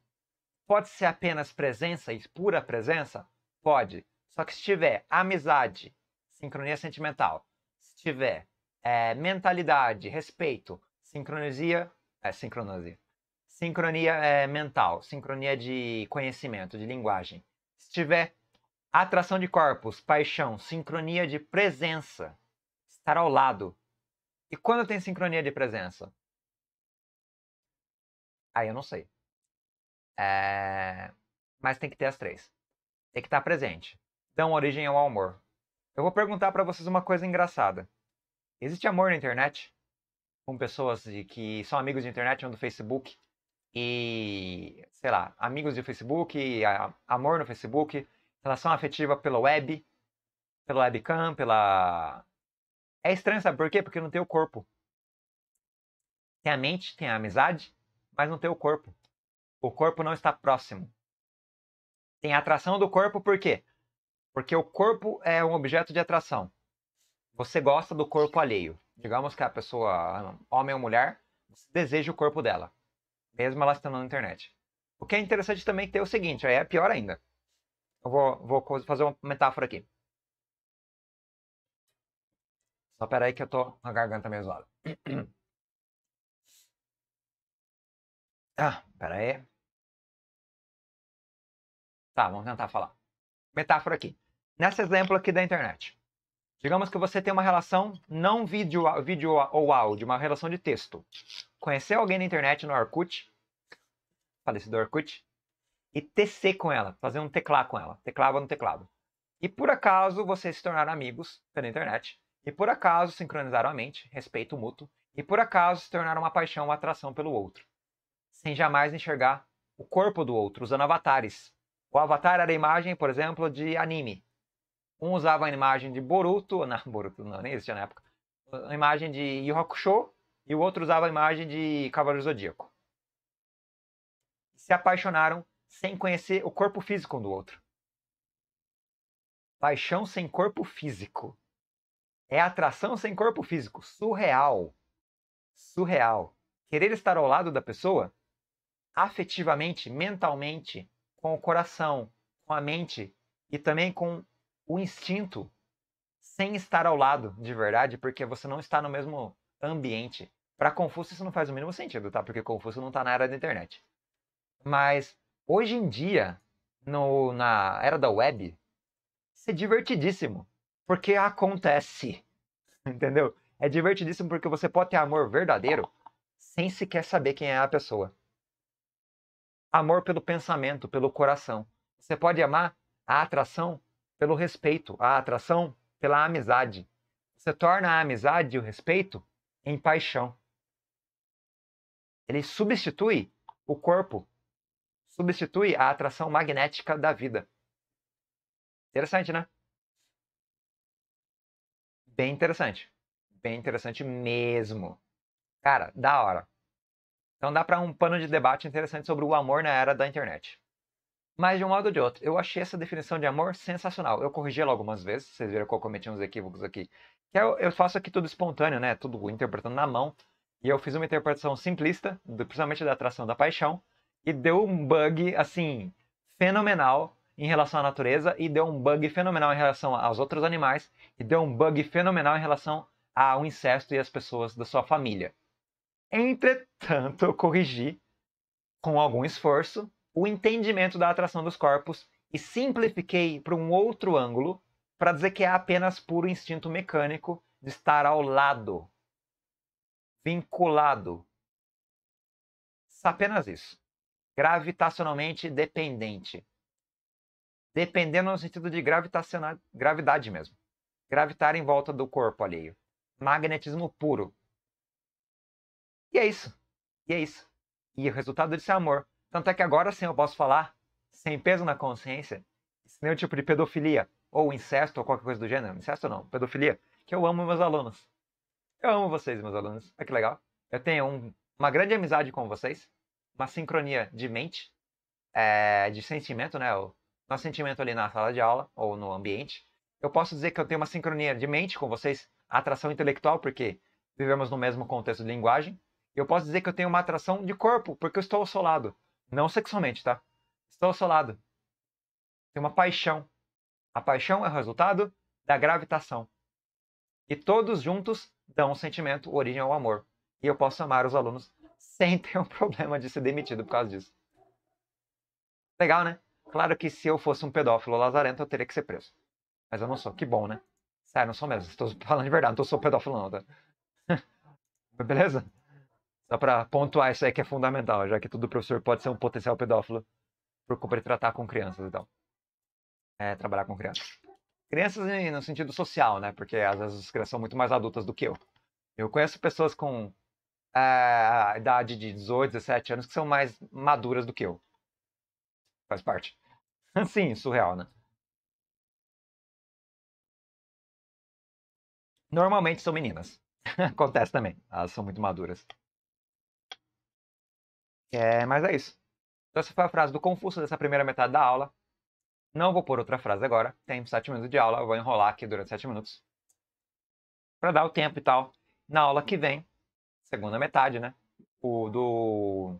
Pode ser apenas presença e pura presença? Pode. Só que se tiver amizade, sincronia sentimental, se tiver mentalidade, respeito, sincronia mental, sincronia de conhecimento, de linguagem. Se tiver atração de corpos, paixão, sincronia de presença, estar ao lado. E quando tem sincronia de presença? Aí eu não sei. Mas tem que ter as três. Tem que estar presente. Dão origem ao amor. Eu vou perguntar pra vocês uma coisa engraçada. Existe amor na internet? Com pessoas que são amigos de internet, um do Facebook. E, sei lá, amigos de Facebook, amor no Facebook, relação afetiva pela web, pela webcam, pela... É estranho, sabe por quê? Porque não tem o corpo. Tem a mente, tem a amizade, mas não tem o corpo. O corpo não está próximo. Tem a atração do corpo, por quê? Porque o corpo é um objeto de atração. Você gosta do corpo alheio. Digamos que a pessoa, homem ou mulher, deseja o corpo dela. Mesmo ela estando na internet. O que é interessante também ter o seguinte, aí é pior ainda. Eu vou fazer uma metáfora aqui. Só pera aí que eu tô com a garganta meio zoada. Pera aí. Tá, vamos tentar falar. Metáfora aqui. Nesse exemplo aqui da internet. Digamos que você tem uma relação, não vídeo ou áudio, uma relação de texto. Conheceu alguém na internet, no Orkut, falecido Orkut, e teceu com ela, fazer um teclar com ela, teclava no teclado. E por acaso vocês se tornaram amigos pela internet, e por acaso sincronizaram a mente, respeito mútuo, e por acaso se tornaram uma paixão, uma atração pelo outro, sem jamais enxergar o corpo do outro, usando avatares. O avatar era a imagem, por exemplo, de anime. Um usava a imagem de Boruto, não, Boruto não, nem existia na época, a imagem de Yōhoku Shō, e o outro usava a imagem de Cavaleiro Zodíaco. Se apaixonaram sem conhecer o corpo físico um do outro. Paixão sem corpo físico. É atração sem corpo físico. Surreal. Surreal. Querer estar ao lado da pessoa, afetivamente, mentalmente, com o coração, com a mente e também com o instinto, sem estar ao lado de verdade, porque você não está no mesmo ambiente. Para Confúcio isso não faz o mínimo sentido, tá? Porque Confúcio não está na era da internet. Mas hoje em dia, na era da web, isso é divertidíssimo, porque acontece, entendeu? É divertidíssimo porque você pode ter amor verdadeiro sem sequer saber quem é a pessoa. Amor pelo pensamento, pelo coração. Você pode amar a atração pelo respeito, a atração pela amizade. Você torna a amizade e o respeito em paixão. Ele substitui o corpo, substitui a atração magnética da vida. Interessante, né? Bem interessante. Bem interessante mesmo. Cara, da hora. Então dá pra um pano de debate interessante sobre o amor na era da internet. Mas de um modo ou de outro, eu achei essa definição de amor sensacional. Eu corrigi ela algumas vezes, vocês viram que eu cometi uns equívocos aqui. Eu faço aqui tudo espontâneo, né? Tudo interpretando na mão. E eu fiz uma interpretação simplista, principalmente da atração da paixão. E deu um bug, assim, fenomenal em relação à natureza. E deu um bug fenomenal em relação aos outros animais. E deu um bug fenomenal em relação ao incesto e às pessoas da sua família. Entretanto, eu corrigi, com algum esforço, o entendimento da atração dos corpos e simplifiquei para um outro ângulo para dizer que é apenas puro instinto mecânico de estar ao lado, vinculado. Apenas isso. Gravitacionalmente dependente. Dependendo no sentido de gravidade mesmo. Gravitar em volta do corpo alheio. Magnetismo puro. E é isso. E é isso. E o resultado disso é amor. Tanto é que agora sim eu posso falar, sem peso na consciência, sem nenhum tipo de pedofilia, ou incesto, ou qualquer coisa do gênero, incesto não, pedofilia, que eu amo meus alunos. Eu amo vocês, meus alunos, olha que legal. Eu tenho uma grande amizade com vocês, uma sincronia de mente, de sentimento, né? O nosso sentimento ali na sala de aula, ou no ambiente. Eu posso dizer que eu tenho uma sincronia de mente com vocês, atração intelectual, porque vivemos no mesmo contexto de linguagem. Eu posso dizer que eu tenho uma atração de corpo, porque eu estou assolado. Não sexualmente, tá? Estou assolado. Tem uma paixão. A paixão é o resultado da gravitação. E todos juntos dão um sentimento, origem ao amor. E eu posso amar os alunos sem ter um problema de ser demitido por causa disso. Legal, né? Claro que se eu fosse um pedófilo lazarento, eu teria que ser preso. Mas eu não sou. Que bom, né? Sério, não sou mesmo. Estou falando de verdade. Não sou pedófilo, não. Tá? Beleza? Só pra pontuar isso aí que é fundamental, já que todo professor pode ser um potencial pedófilo por tratar com crianças e tal. Trabalhar com crianças. Crianças no sentido social, né? Porque às vezes as crianças são muito mais adultas do que eu. Eu conheço pessoas com a idade de 18, 17 anos que são mais maduras do que eu. Faz parte. Sim, surreal, né? Normalmente são meninas. Acontece também. Elas são muito maduras. Mas é isso. Então essa foi a frase do Confúcio dessa primeira metade da aula. Não vou pôr outra frase agora. Tem 7 minutos de aula. Eu vou enrolar aqui durante 7 minutos. Pra dar o tempo e tal. Na aula que vem, segunda metade, né? O do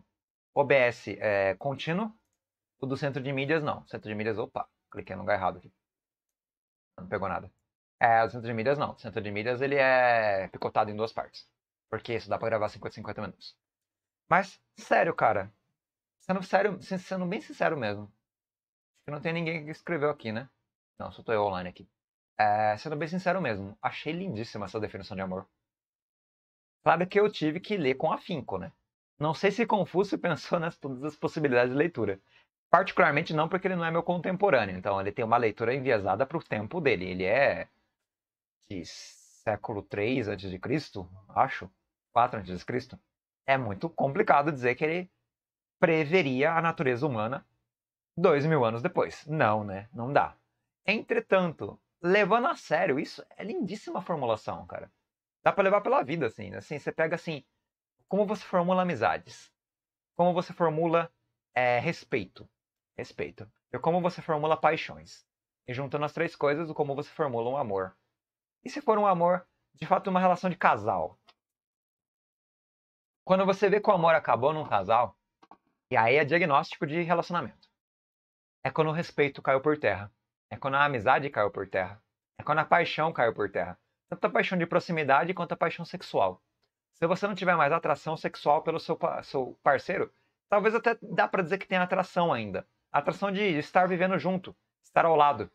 OBS é contínuo. O do centro de mídias, não. Centro de mídias, opa, cliquei no lugar errado aqui. Não pegou nada. O centro de mídias, não. O centro de mídias, ele é picotado em 2 partes. Porque isso dá pra gravar 50 minutos. Mas, sério, cara. Sendo bem sincero mesmo. Acho que não tem ninguém que escreveu aqui, né? Não, só tô eu online aqui. Sendo bem sincero mesmo. Achei lindíssima essa definição de amor. Claro que eu tive que ler com afinco, né? Não sei se Confúcio pensou nas todas as possibilidades de leitura. Particularmente não, porque ele não é meu contemporâneo. Então ele tem uma leitura enviesada para o tempo dele. Ele é de século 3 a.C., acho. 4 a.C. É muito complicado dizer que ele preveria a natureza humana 2000 anos depois. Não, né? Não dá. Entretanto, levando a sério isso, é lindíssima formulação, cara. Dá pra levar pela vida, assim, né? Assim, você pega, assim, como você formula amizades. Como você formula respeito. Respeito. E como você formula paixões. E juntando as 3 coisas, o como você formula um amor. E se for um amor, de fato, uma relação de casal. Quando você vê que o amor acabou num casal, e aí é diagnóstico de relacionamento. É quando o respeito caiu por terra. É quando a amizade caiu por terra. É quando a paixão caiu por terra. Tanto a paixão de proximidade quanto a paixão sexual. Se você não tiver mais atração sexual pelo seu parceiro, talvez até dá pra dizer que tem atração ainda. Atração de estar vivendo junto, estar ao lado.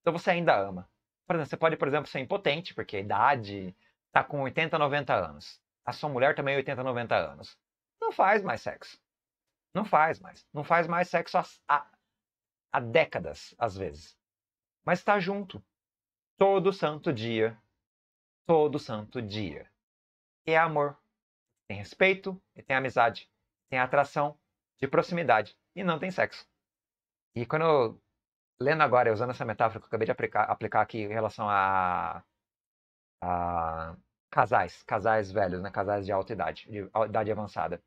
Então você ainda ama. Por exemplo, você pode, por exemplo, ser impotente, porque a idade tá com 80, 90 anos. A sua mulher também é 80, 90 anos. Não faz mais sexo. Não faz mais. Não faz mais sexo há décadas, às vezes. Mas está junto. Todo santo dia. Todo santo dia. E é amor. Tem respeito e tem amizade. Tem atração de proximidade. E não tem sexo. E quando eu, lendo agora, usando essa metáfora que eu acabei de aplicar aqui em relação a casais. Casais velhos, né? Casais de alta idade. De idade avançada.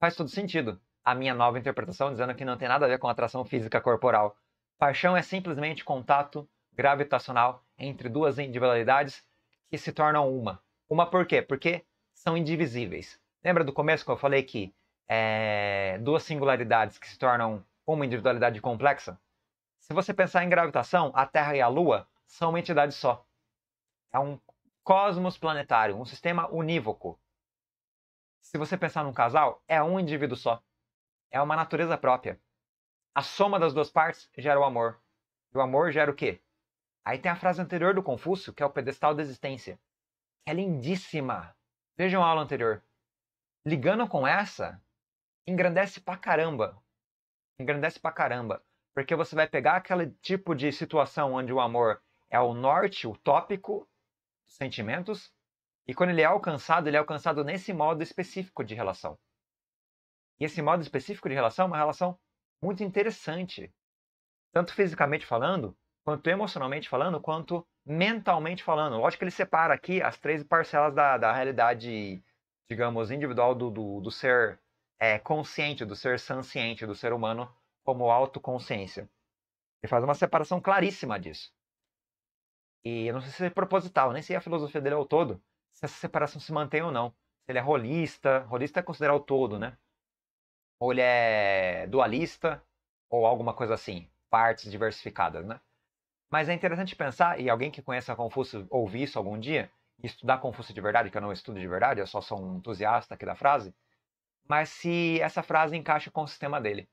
Faz todo sentido. A minha nova interpretação dizendo que não tem nada a ver com atração física corporal. Paixão é simplesmente contato gravitacional entre 2 individualidades que se tornam uma. Uma por quê? Porque são indivisíveis. Lembra do começo que eu falei que 2 singularidades que se tornam uma individualidade complexa? Se você pensar em gravitação, a Terra e a Lua são uma entidade só. É um cosmos planetário, um sistema unívoco. Se você pensar num casal, é um indivíduo só. É uma natureza própria. A soma das 2 partes gera o amor. E o amor gera o quê? Aí tem a frase anterior do Confúcio, que é o pedestal da existência. É lindíssima. Vejam a aula anterior. Ligando com essa, engrandece pra caramba. Engrandece pra caramba. Porque você vai pegar aquele tipo de situação onde o amor é o norte, o tópico dos sentimentos. E quando ele é alcançado nesse modo específico de relação. E esse modo específico de relação é uma relação muito interessante. Tanto fisicamente falando, quanto emocionalmente falando, quanto mentalmente falando. Lógico que ele separa aqui as três parcelas da realidade, digamos, individual do ser consciente, do ser sansciente, do ser humano como autoconsciência. Ele faz uma separação claríssima disso. E eu não sei se é proposital, nem sei a filosofia dele ao todo, se essa separação se mantém ou não. Se ele é rolista, rolista é considerar o todo, né? Ou ele é dualista, ou alguma coisa assim, partes diversificadas, né? Mas é interessante pensar, e alguém que conheça Confúcio ouvir isso algum dia, estudar Confúcio de verdade, que eu não estudo de verdade, eu só sou um entusiasta aqui da frase, mas se essa frase encaixa com o sistema dele.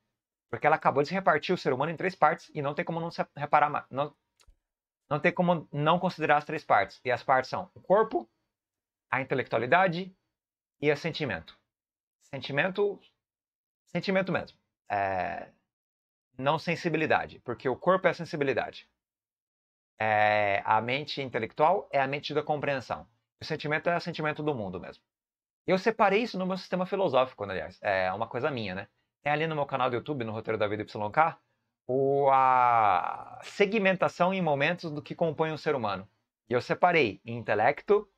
Porque ela acabou de repartir o ser humano em três partes, e não tem como não se reparar mais. Não tem como não considerar as três partes. E as partes são o corpo, a intelectualidade e o sentimento. Sentimento mesmo. Não sensibilidade, porque o corpo é a sensibilidade. A mente intelectual é a mente da compreensão. O sentimento é o sentimento do mundo mesmo. Eu separei isso no meu sistema filosófico, aliás. É uma coisa minha, né? Tem ali no meu canal do YouTube, no Roteiro da Vida YK, a segmentação em momentos do que compõe um ser humano. E eu separei intelecto,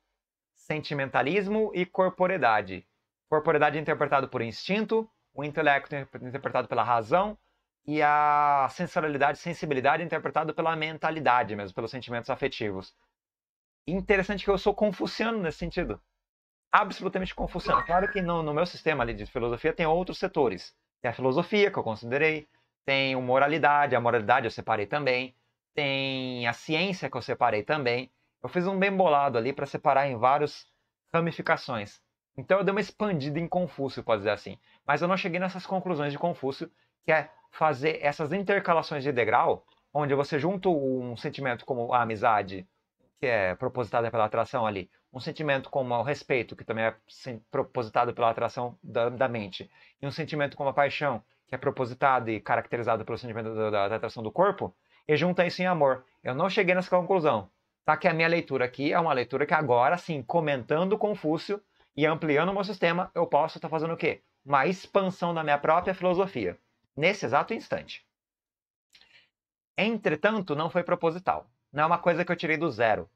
sentimentalismo e corporeidade. Corporeidade interpretado por instinto, o intelecto interpretado pela razão e a sensorialidade, sensibilidade interpretado pela mentalidade mesmo, pelos sentimentos afetivos. Interessante que eu sou confuciano nesse sentido. Absolutamente confuciano. Claro que no meu sistema ali de filosofia tem outros setores. Tem a filosofia, que eu considerei. Tem a moralidade eu separei também. Tem a ciência, que eu separei também. Eu fiz um bem bolado ali para separar em várias ramificações. Então eu dei uma expandida em Confúcio, pode dizer assim. Mas eu não cheguei nessas conclusões de Confúcio, que é fazer essas intercalações de degrau, onde você junta um sentimento como a amizade, que é propositada pela atração ali, um sentimento como o respeito, que também é propositado pela atração da mente, e um sentimento como a paixão, que é propositado e caracterizado pelo sentimento da atração do corpo, e junta isso em amor. Eu não cheguei nessa conclusão. Tá? Que a minha leitura aqui é uma leitura que agora, sim, comentando Confúcio e ampliando o meu sistema, eu posso estar fazendo o quê? Uma expansão da minha própria filosofia, nesse exato instante. Entretanto, não foi proposital. Não é uma coisa que eu tirei do zero.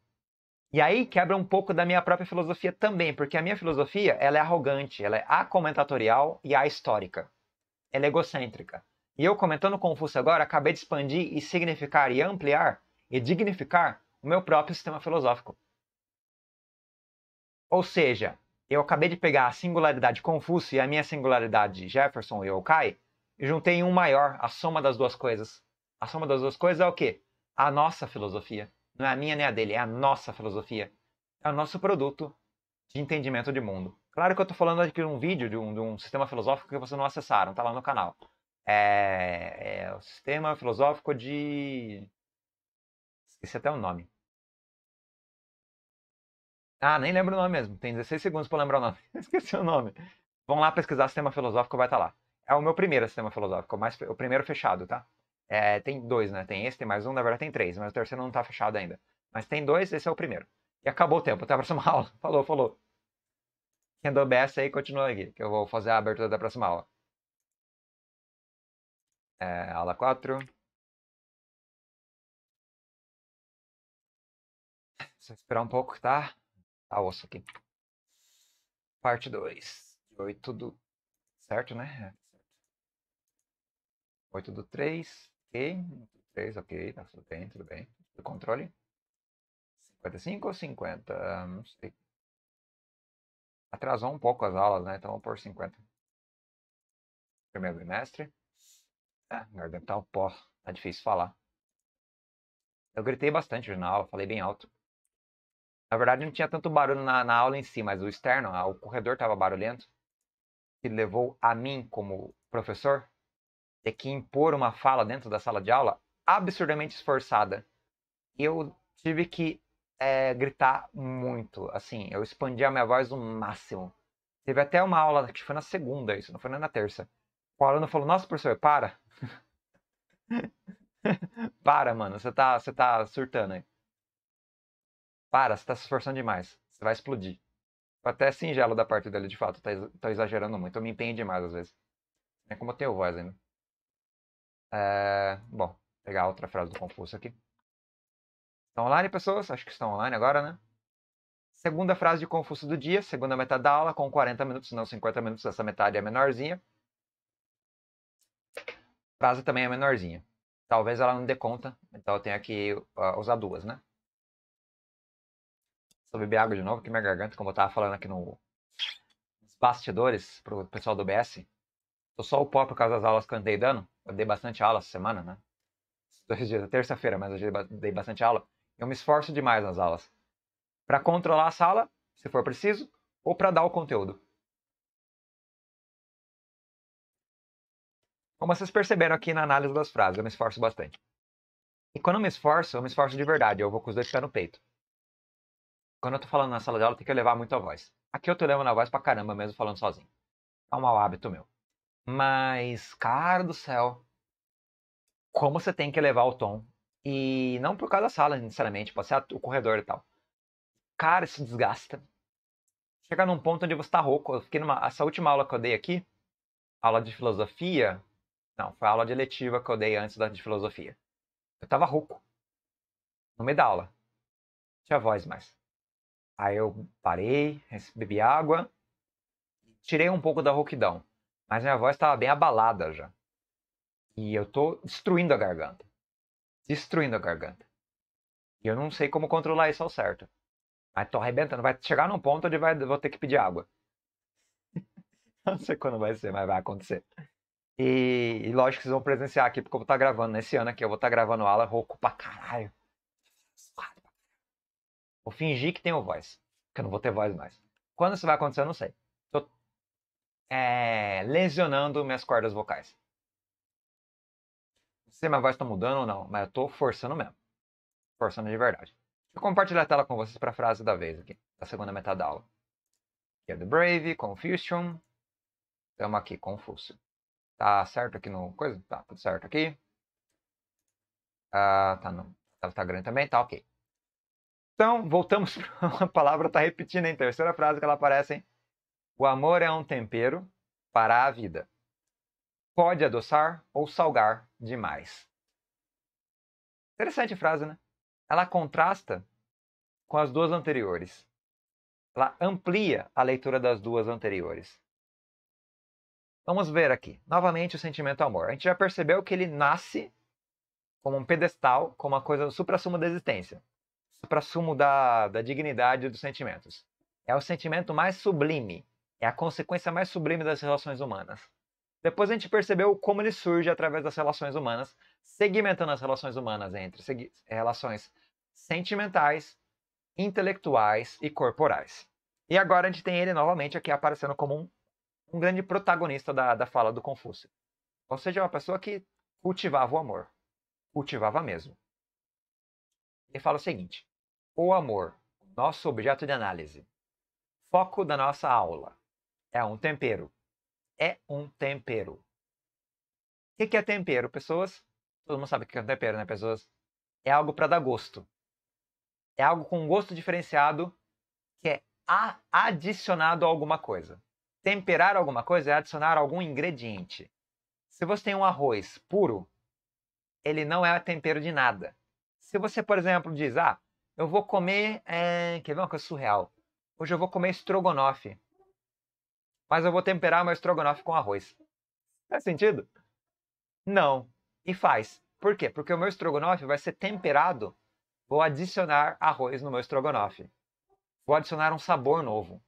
E aí quebra um pouco da minha própria filosofia também, porque a minha filosofia ela é arrogante, ela é acomentatorial e ahistórica. Ela é egocêntrica. E eu, comentando Confúcio agora, acabei de expandir e significar e ampliar e dignificar o meu próprio sistema filosófico. Ou seja, eu acabei de pegar a singularidade Confúcio e a minha singularidade Jefferson e Yokai e juntei em um maior, a soma das duas coisas. A soma das duas coisas é o quê? A nossa filosofia. Não é a minha nem a dele, é a nossa filosofia. É o nosso produto de entendimento de mundo. Claro que eu estou falando aqui de um vídeo, de um sistema filosófico que vocês não acessaram, tá lá no canal. É o sistema filosófico de... Esqueci até o nome. Ah, nem lembro o nome mesmo. Tem 16 segundos para lembrar o nome. Esqueci o nome. Vão lá pesquisar sistema filosófico, vai estar lá. É o meu primeiro sistema filosófico, o primeiro fechado, tá? Tem dois, né? Tem esse, tem mais um, na verdade tem três, mas o terceiro não está fechado ainda. Mas tem dois, esse é o primeiro. E acabou o tempo, até a próxima aula. Falou. Quem é do OBS aí, continua aqui, que eu vou fazer a abertura da próxima aula. Aula 4. Só esperar um pouco, tá? Tá osso aqui. Parte 2. 8 do... Certo, né? 8 do 3. Ok. 3, ok. Tá tudo bem. Do controle. 55 ou 50? Não sei. Atrasou um pouco as aulas, né? Então vamos por 50. Primeiro bimestre. Garganta tá um pó. Tá difícil falar. Eu gritei bastante hoje na aula, falei bem alto. Na verdade não tinha tanto barulho na aula em si, mas o externo, o corredor estava barulhento. Que levou a mim, como professor, ter que impor uma fala dentro da sala de aula absurdamente esforçada. Eu tive que... gritar muito, assim, eu expandi a minha voz no máximo. Teve até uma aula, acho que foi na segunda, isso não foi nem na terça. O aluno falou: "Nossa, professor, para." Para, mano, você tá surtando aí. Para, você tá se esforçando demais, você vai explodir. Foi até singelo da parte dele, de fato, tô exagerando muito, eu me empenho demais às vezes. É como eu tenho voz ainda. Bom, vou pegar outra frase do Confúcio aqui. Estão online, pessoas? Acho que estão online agora, né? Segunda frase de Confúcio do dia, segunda metade da aula, com 40 minutos, não 50 minutos, essa metade é menorzinha. A frase também é menorzinha. Talvez ela não dê conta, então eu tenho que usar duas, né? Vou beber água de novo, que minha garganta, como eu tava falando aqui nos bastidores, pro pessoal do OBS, tô só o pó por causa das aulas que eu andei dando. Eu dei bastante aula essa semana, né? 2 dias, terça-feira, mas eu dei bastante aula. Eu me esforço demais nas aulas. Pra controlar a sala, se for preciso, ou pra dar o conteúdo. Como vocês perceberam aqui na análise das frases, eu me esforço bastante. E quando eu me esforço de verdade, eu vou com os 2 pés no peito. Quando eu tô falando na sala de aula, tem que elevar muito a voz. Aqui eu tô levando a voz pra caramba mesmo falando sozinho. É um mau hábito meu. Mas, cara do céu, como você tem que elevar o tom. E não por causa da sala, sinceramente, pode ser o corredor e tal. Cara, se desgasta. Chega num ponto onde você tá rouco. Eu fiquei essa última aula que eu dei aqui, aula de filosofia... Não, foi a aula de eletiva que eu dei antes da de filosofia. Eu tava rouco. No meio da aula. Não tinha voz mais. Aí eu parei, bebi água, tirei um pouco da rouquidão. Mas minha voz estava bem abalada já. E eu tô destruindo a garganta. Destruindo a garganta. E eu não sei como controlar isso ao certo. Mas tô arrebentando. Vai chegar num ponto onde vou ter que pedir água. Não sei quando vai ser, mas vai acontecer. E lógico que vocês vão presenciar aqui, porque eu vou estar gravando nesse ano aqui. Eu vou estar gravando aula rouco pra caralho. Vou fingir que tenho voz, porque eu não vou ter voz mais. Quando isso vai acontecer, eu não sei. Tô lesionando minhas cordas vocais. Não sei se minha voz tá mudando ou não, mas eu tô forçando mesmo. Forçando de verdade. Deixa eu compartilhar a tela com vocês pra frase da vez aqui, da segunda metade da aula. Aqui é do Brave, Confucian. Estamos aqui, Confúcio. Tá certo aqui no coisa? Tá, tudo certo aqui. Tá no... Tá grande também, tá ok. Então, voltamos para a palavra, tá repetindo, hein? Terceira frase que ela aparece, hein? O amor é um tempero para a vida. Pode adoçar ou salgar demais. Interessante a frase, né? Ela contrasta com as duas anteriores. Ela amplia a leitura das duas anteriores. Vamos ver aqui. Novamente o sentimento amor. A gente já percebeu que ele nasce como um pedestal, como uma coisa do suprassumo da existência. Suprassumo da dignidade dos sentimentos. É o sentimento mais sublime. É a consequência mais sublime das relações humanas. Depois a gente percebeu como ele surge através das relações humanas, segmentando as relações humanas entre relações sentimentais, intelectuais e corporais. E agora a gente tem ele novamente aqui aparecendo como um grande protagonista da fala do Confúcio. Ou seja, uma pessoa que cultivava o amor. Cultivava mesmo. Ele fala o seguinte: o amor, nosso objeto de análise, foco da nossa aula, é um tempero. É um tempero. O que é tempero, pessoas? Todo mundo sabe o que é um tempero, né, pessoas? É algo para dar gosto. É algo com um gosto diferenciado que é adicionado a alguma coisa. Temperar alguma coisa é adicionar algum ingrediente. Se você tem um arroz puro, ele não é tempero de nada. Se você, por exemplo, diz, eu vou comer, quer ver uma coisa surreal? Hoje eu vou comer estrogonofe, mas eu vou temperar meu estrogonofe com arroz. Faz sentido? Não. E faz. Por quê? Porque o meu estrogonofe vai ser temperado. Vou adicionar arroz no meu estrogonofe. Vou adicionar um sabor novo.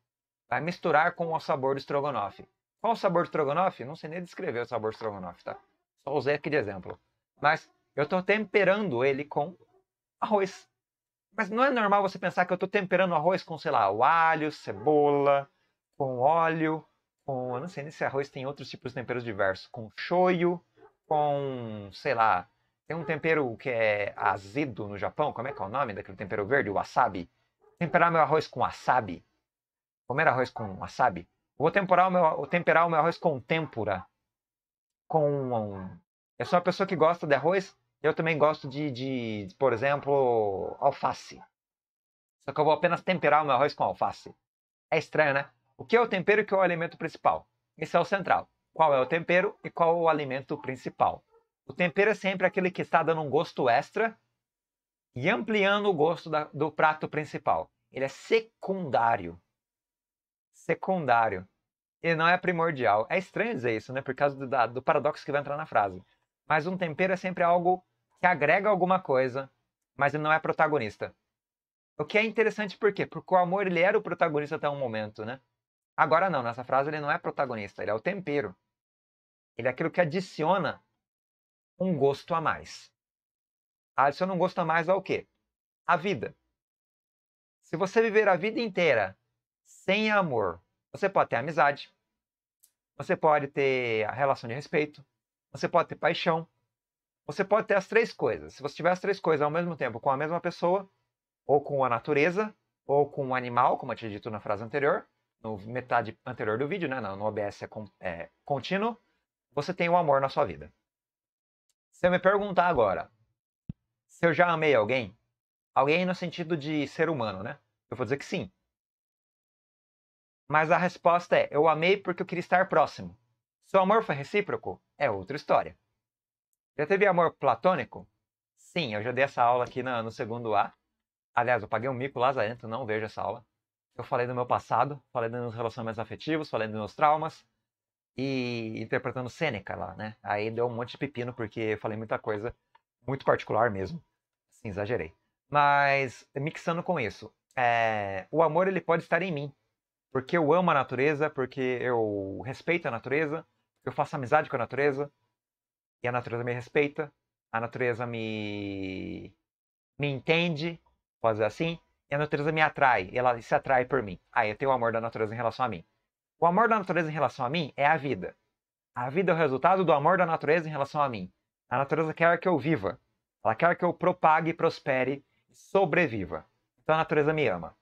Vai misturar com o sabor do estrogonofe. Qual o sabor do estrogonofe? Não sei nem descrever o sabor do estrogonofe, tá? Só usei aqui de exemplo. Mas eu tô temperando ele com arroz. Mas não é normal você pensar que eu estou temperando arroz com, sei lá, o alho, cebola, com óleo, com... Eu não sei nem se arroz tem outros tipos de temperos diversos. Com shoyu, com, sei lá... Tem um tempero que é azedo no Japão. Como é que é o nome daquele tempero verde? O wasabi. Temperar meu arroz com wasabi. Comer arroz com wasabi. Vou temperar o meu arroz com tempura. Eu sou uma pessoa que gosta de arroz. Eu também gosto de, por exemplo, alface. Só que eu vou apenas temperar o meu arroz com alface. É estranho, né? O que é o tempero e o que é o alimento principal? Esse é o central. Qual é o tempero e qual é o alimento principal? O tempero é sempre aquele que está dando um gosto extra e ampliando o gosto do prato principal. Ele é secundário. Secundário. Ele não é primordial. É estranho dizer isso, né? Por causa do paradoxo que vai entrar na frase. Mas um tempero é sempre algo que agrega alguma coisa, mas ele não é protagonista. O que é interessante por quê? Porque o amor ele era o protagonista até um momento, né? Agora não, nessa frase ele não é protagonista, ele é o tempero. Ele é aquilo que adiciona um gosto a mais. Adiciona um gosto a mais ao quê? A vida. Se você viver a vida inteira sem amor, você pode ter amizade, você pode ter a relação de respeito, você pode ter paixão, você pode ter as três coisas. Se você tiver as três coisas ao mesmo tempo com a mesma pessoa, ou com a natureza, ou com um animal, como eu tinha dito na frase anterior, no metade anterior do vídeo, né? No OBS é contínuo, você tem o amor na sua vida. Se eu me perguntar agora, se eu já amei alguém, alguém no sentido de ser humano, né? Eu vou dizer que sim. Mas a resposta é, eu amei porque eu queria estar próximo. Se o amor foi recíproco, é outra história. Já teve amor platônico? Sim, eu já dei essa aula aqui no segundo A. Aliás, eu paguei um mico lazarento, não vejo essa aula. Eu falei do meu passado, falei dos meus relacionamentos afetivos, falei dos meus traumas e interpretando Sêneca lá, né? Aí deu um monte de pepino porque eu falei muita coisa muito particular mesmo. Assim, exagerei. Mas, mixando com isso, o amor ele pode estar em mim. Porque eu amo a natureza, porque eu respeito a natureza, eu faço amizade com a natureza e a natureza me respeita, a natureza me entende, pode dizer assim, e a natureza me atrai, ela se atrai por mim. Aí eu tenho o amor da natureza em relação a mim. O amor da natureza em relação a mim é a vida. A vida é o resultado do amor da natureza em relação a mim. A natureza quer que eu viva. Ela quer que eu propague, prospere, sobreviva. Então a natureza me ama.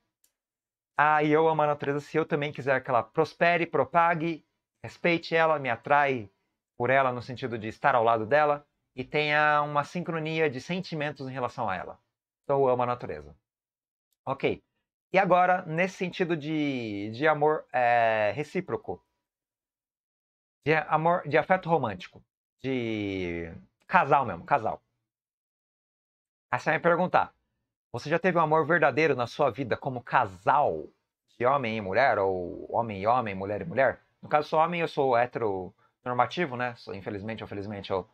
Ah, e eu amo a natureza se eu também quiser que ela prospere, propague, respeite ela, me atrai por ela no sentido de estar ao lado dela e tenha uma sincronia de sentimentos em relação a ela. Então eu amo a natureza. Ok. E agora, nesse sentido de amor recíproco, de amor, de afeto romântico, de casal mesmo, casal. Aí você vai me perguntar, você já teve um amor verdadeiro na sua vida como casal de homem e mulher, ou homem e homem, mulher e mulher? No caso, sou homem, eu sou heteronormativo, né? Infelizmente ou felizmente, eu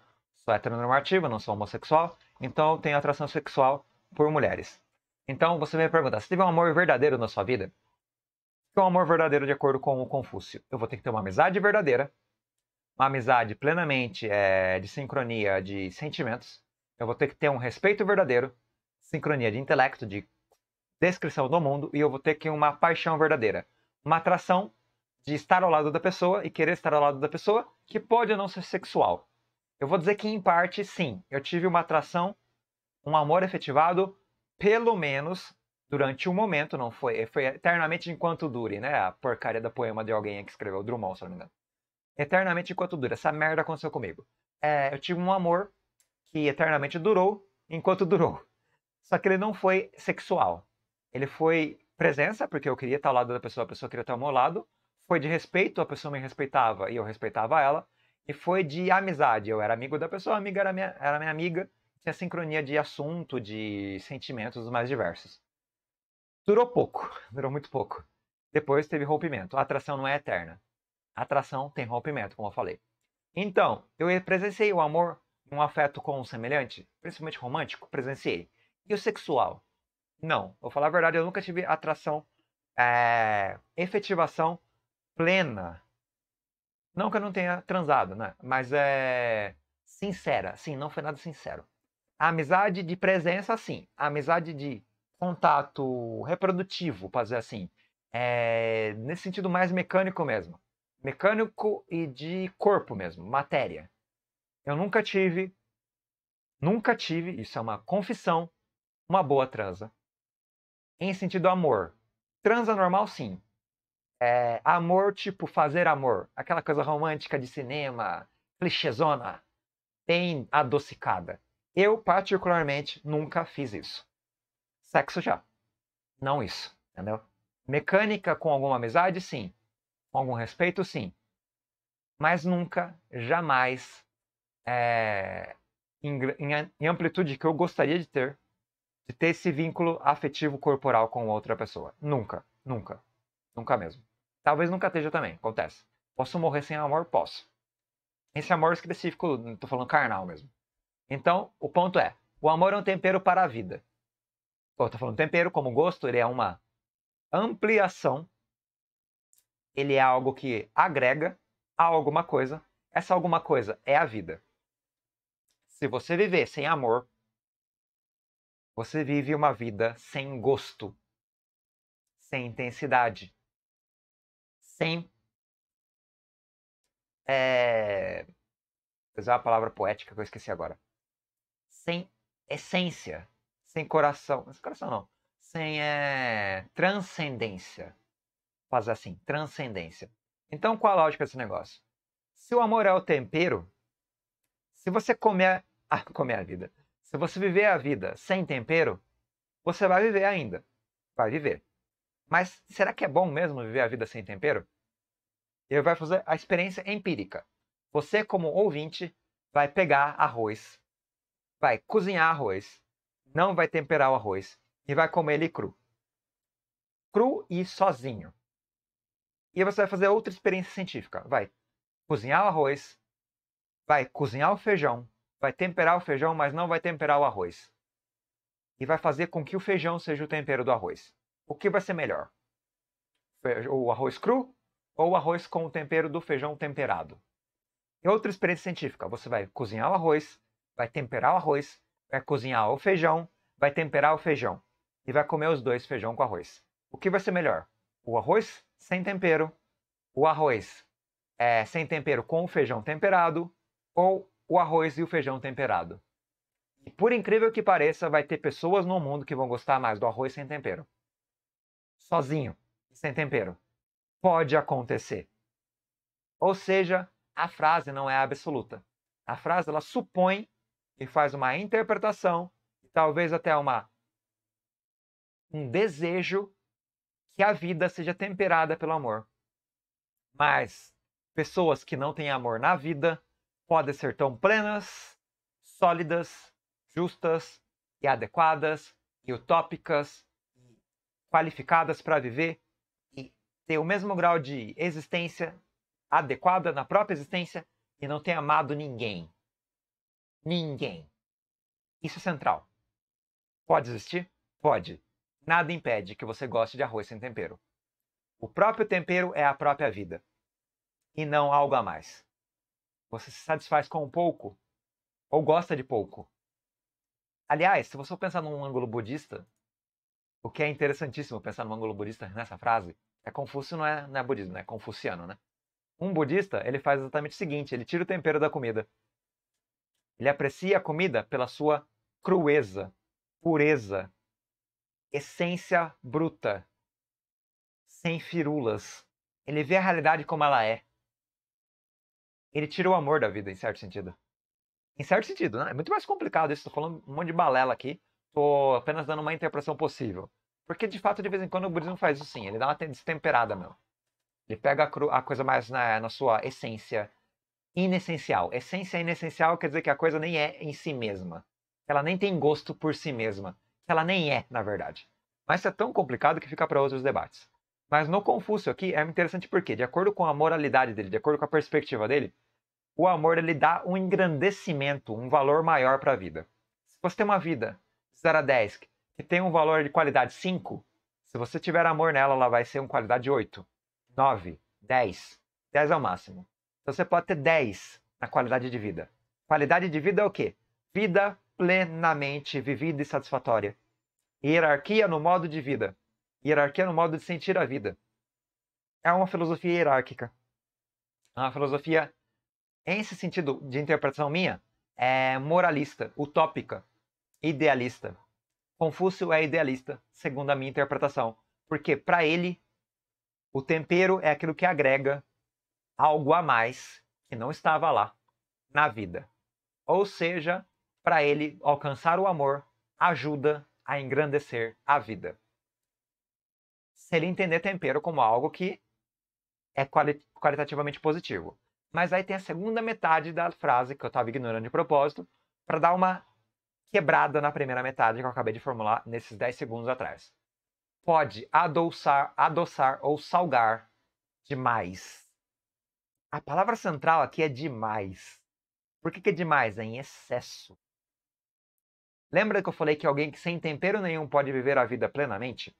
sou heteronormativo, não sou homossexual, então eu tenho atração sexual por mulheres. Então, você vai me perguntar, se teve um amor verdadeiro na sua vida? O que é um amor verdadeiro de acordo com o Confúcio? Eu vou ter que ter uma amizade verdadeira, uma amizade plenamente de sincronia de sentimentos, eu vou ter que ter um respeito verdadeiro, sincronia de intelecto, de descrição do mundo, e eu vou ter que ter uma paixão verdadeira, uma atração de estar ao lado da pessoa e querer estar ao lado da pessoa, que pode ou não ser sexual. Eu vou dizer que, em parte, sim, eu tive uma atração, um amor efetivado, pelo menos durante um momento, não foi eternamente enquanto dure, né? A porcaria da poema de alguém que escreveu, Drummond, se não me engano. Eternamente enquanto dure, essa merda aconteceu comigo. Eu tive um amor que eternamente durou enquanto durou. Só que ele não foi sexual. Ele foi presença, porque eu queria estar ao lado da pessoa, a pessoa queria estar ao meu lado. Foi de respeito, a pessoa me respeitava e eu respeitava ela. E foi de amizade, eu era amigo da pessoa, a amiga era minha amiga. Tinha sincronia de assunto, de sentimentos mais diversos. Durou pouco, durou muito pouco. Depois teve rompimento. A atração não é eterna. A atração tem rompimento, como eu falei. Então, eu presenciei o amor, um afeto com um semelhante, principalmente romântico, presenciei. E o sexual? Não. Vou falar a verdade, eu nunca tive atração, efetivação plena. Não que eu não tenha transado, né? Mas sincera. Sim, não foi nada sincero. A amizade de presença, sim. A amizade de contato reprodutivo, para dizer assim. Nesse sentido mais mecânico mesmo. Mecânico e de corpo mesmo, matéria. Eu nunca tive, isso é uma confissão, uma boa transa. Em sentido amor. Transa normal, sim. Amor, tipo fazer amor. Aquela coisa romântica de cinema, clichêzona, bem adocicada. Eu, particularmente, nunca fiz isso. Sexo já. Não isso, entendeu? Mecânica com alguma amizade, sim. Com algum respeito, sim. Mas nunca, jamais, em amplitude que eu gostaria de ter, de ter esse vínculo afetivo corporal com outra pessoa. Nunca, nunca, nunca mesmo. Talvez nunca esteja também, acontece. Posso morrer sem amor? Posso. Esse amor específico, tô falando carnal mesmo. Então, o ponto é, o amor é um tempero para a vida. Eu tô falando tempero como gosto, ele é uma ampliação. Ele é algo que agrega a alguma coisa. Essa alguma coisa é a vida. Se você viver sem amor, você vive uma vida sem gosto, sem intensidade, sem... Vou usar uma palavra poética que eu esqueci agora. Sem essência, sem coração. Sem coração não. Sem transcendência. Vou fazer assim, transcendência. Então qual a lógica desse negócio? Se o amor é o tempero, se você comer a vida, se você viver a vida sem tempero, você vai viver ainda. Vai viver. Mas será que é bom mesmo viver a vida sem tempero? Ele vai fazer a experiência empírica. Você, como ouvinte, vai pegar arroz, vai cozinhar arroz, não vai temperar o arroz e vai comer ele cru. Cru e sozinho. E você vai fazer outra experiência científica. Vai cozinhar o arroz, vai cozinhar o feijão, vai temperar o feijão, mas não vai temperar o arroz. E vai fazer com que o feijão seja o tempero do arroz. O que vai ser melhor? O arroz cru? Ou arroz com o tempero do feijão temperado. E outra experiência científica. Você vai cozinhar o arroz, vai temperar o arroz, vai cozinhar o feijão, vai temperar o feijão. E vai comer os dois, feijão com arroz. O que vai ser melhor? O arroz sem tempero, o arroz sem tempero com o feijão temperado, ou o arroz e o feijão temperado. E por incrível que pareça, vai ter pessoas no mundo que vão gostar mais do arroz sem tempero. Sozinho, sem tempero. Pode acontecer. Ou seja, a frase não é absoluta. A frase ela supõe e faz uma interpretação, talvez até um desejo que a vida seja temperada pelo amor. Mas pessoas que não têm amor na vida podem ser tão plenas, sólidas, justas e adequadas, e utópicas, e qualificadas para viver, ter o mesmo grau de existência adequada na própria existência e não ter amado ninguém. Ninguém. Isso é central. Pode existir? Pode. Nada impede que você goste de arroz sem tempero. O próprio tempero é a própria vida. E não algo a mais. Você se satisfaz com pouco ou gosta de pouco. Aliás, se você pensar num ângulo budista, o que é interessantíssimo pensar num ângulo budista nessa frase, Confúcio não é budismo, né? É confuciano, né? Um budista, ele faz exatamente o seguinte, ele tira o tempero da comida. Ele aprecia a comida pela sua crueza, pureza, essência bruta, sem firulas. Ele vê a realidade como ela é. Ele tira o amor da vida, em certo sentido. Em certo sentido, né? É muito mais complicado isso, tô falando um monte de balela aqui, tô apenas dando uma interpretação possível. Porque, de fato, de vez em quando o budismo faz isso sim. Ele dá uma destemperada, meu. Ele pega a coisa mais na sua essência inessencial. Essência inessencial quer dizer que a coisa nem é em si mesma. Ela nem tem gosto por si mesma. Ela nem é, na verdade. Mas isso é tão complicado que fica para outros debates. Mas no Confúcio aqui é interessante porque, de acordo com a moralidade dele, de acordo com a perspectiva dele, o amor ele dá um engrandecimento, um valor maior para a vida. Se você tem uma vida de 0 a 10... que tem um valor de qualidade 5, se você tiver amor nela, ela vai ser uma qualidade 8, 9, 10. 10 é o máximo. Então você pode ter 10 na qualidade de vida. Qualidade de vida é o quê? Vida plenamente vivida e satisfatória. Hierarquia no modo de vida. Hierarquia no modo de sentir a vida. É uma filosofia hierárquica. É uma filosofia, nesse sentido de interpretação minha, é moralista, utópica, idealista. Confúcio é idealista, segundo a minha interpretação, porque para ele o tempero é aquilo que agrega algo a mais que não estava lá na vida. Ou seja, para ele alcançar o amor ajuda a engrandecer a vida. Se ele entender tempero como algo que é qualitativamente positivo. Mas aí tem a segunda metade da frase que eu estava ignorando de propósito para dar uma quebrada na primeira metade que eu acabei de formular nesses 10 segundos atrás. Pode adoçar ou salgar demais. A palavra central aqui é demais. Por que que é demais? É em excesso. Lembra que eu falei que alguém que sem tempero nenhum pode viver a vida plenamente?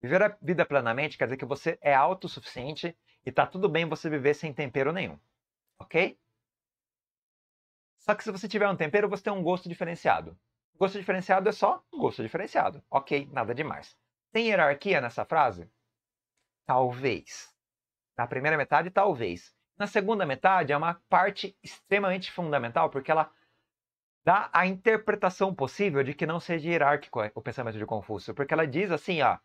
Viver a vida plenamente quer dizer que você é autossuficiente e tá tudo bem você viver sem tempero nenhum, ok? Só que se você tiver um tempero, você tem um gosto diferenciado. Gosto diferenciado é só gosto diferenciado, ok? Nada demais. Tem hierarquia nessa frase? Talvez. Na primeira metade, talvez. Na segunda metade, é uma parte extremamente fundamental, porque ela dá a interpretação possível de que não seja hierárquico o pensamento de Confúcio, porque ela diz assim, ó,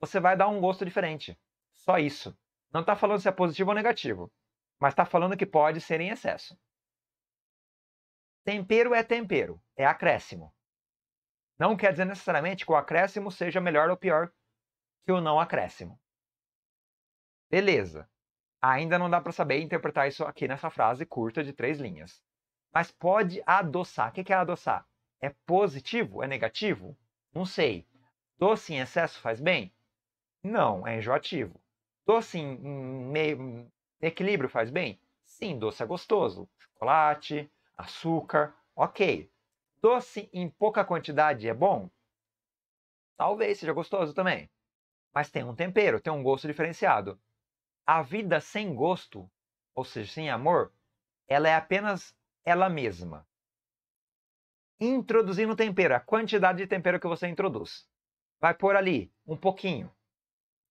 você vai dar um gosto diferente. Só isso. Não está falando se é positivo ou negativo, mas está falando que pode ser em excesso. Tempero, é acréscimo. Não quer dizer necessariamente que o acréscimo seja melhor ou pior que o não acréscimo. Beleza. Ainda não dá para saber interpretar isso aqui nessa frase curta de 3 linhas. Mas pode adoçar. O que é adoçar? É positivo? É negativo? Não sei. Doce em excesso faz bem? Não, é enjoativo. Doce em equilíbrio faz bem? Sim, doce é gostoso. Chocolate, açúcar, ok. Doce em pouca quantidade é bom? Talvez seja gostoso também. Mas tem um tempero, tem um gosto diferenciado. A vida sem gosto, ou seja, sem amor, ela é apenas ela mesma. Introduzindo tempero, a quantidade de tempero que você introduz. Vai pôr ali, um pouquinho.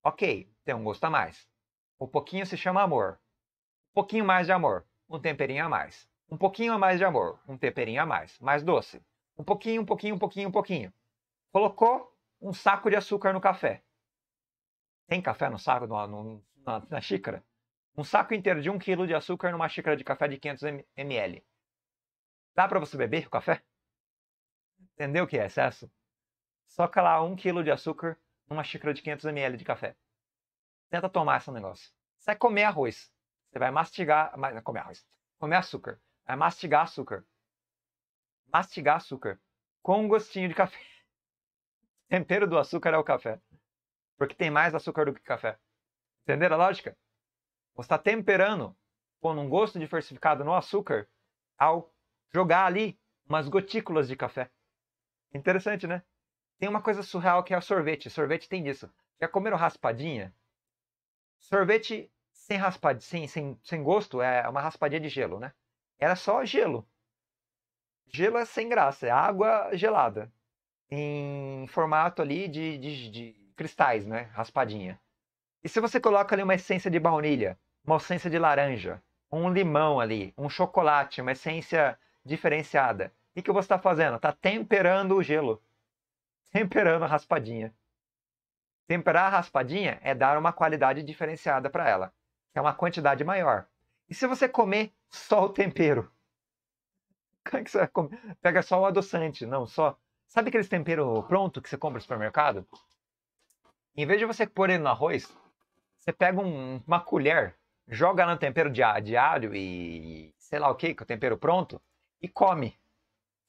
Ok, tem um gosto a mais. O pouquinho se chama amor. Um pouquinho mais de amor, um temperinho a mais. Um pouquinho a mais de amor, um temperinho a mais, mais doce. Um pouquinho. Colocou um saco de açúcar no café. Tem café no saco, na xícara? Um saco inteiro de 1 kg de açúcar numa xícara de café de 500 ml. Dá pra você beber o café? Entendeu o que é excesso? Soca lá 1 kg de açúcar numa xícara de 500 ml de café. Tenta tomar esse negócio. Você vai comer arroz. Você vai mastigar... Comer arroz. Comer açúcar. É mastigar açúcar. Mastigar açúcar com um gostinho de café. O tempero do açúcar é o café. Porque tem mais açúcar do que café. Entenderam a lógica? Você está temperando, pondo um gosto diversificado no açúcar, ao jogar ali umas gotículas de café. Interessante, né? Tem uma coisa surreal que é o sorvete. Sorvete tem disso. Já comeram raspadinha? Sorvete sem raspadinha, sem gosto, é uma raspadinha de gelo, né? Era só gelo. Gelo é sem graça, é água gelada. Em formato ali de cristais, né? Raspadinha. E se você coloca ali uma essência de baunilha, uma essência de laranja, um limão ali, um chocolate, uma essência diferenciada, o que você está fazendo? Está temperando o gelo. Temperando a raspadinha. Temperar a raspadinha é dar uma qualidade diferenciada para ela, que é uma quantidade maior. E se você comer só o tempero? Como é que você vai comer? Pega só o adoçante, não só. Sabe aqueles tempero pronto que você compra no supermercado? Em vez de você pôr ele no arroz, você pega uma colher, joga no tempero de alho e sei lá o que, que é o tempero pronto, e come.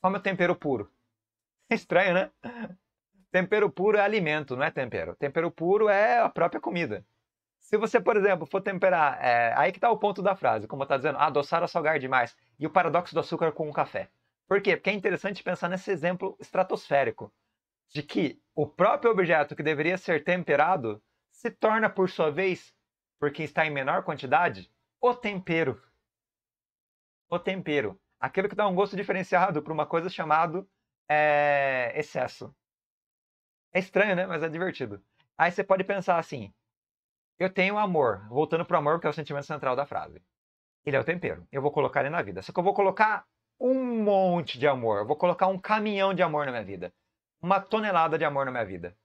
Come o tempero puro. É estranho, né? Tempero puro é alimento, não é tempero. Tempero puro é a própria comida. Se você, por exemplo, for temperar... aí que está o ponto da frase, como está dizendo, adoçar ou salgar demais. E o paradoxo do açúcar com o café. Por quê? Porque é interessante pensar nesse exemplo estratosférico. De que o próprio objeto que deveria ser temperado se torna, por sua vez, porque está em menor quantidade, o tempero. O tempero. Aquilo que dá um gosto diferenciado para uma coisa chamada excesso. É estranho, né? Mas é divertido. Aí você pode pensar assim, eu tenho amor, voltando para o amor, que é o sentimento central da frase. Ele é o tempero. Eu vou colocar ele na vida. Só que eu vou colocar um monte de amor. Eu vou colocar um caminhão de amor na minha vida. Uma tonelada de amor na minha vida.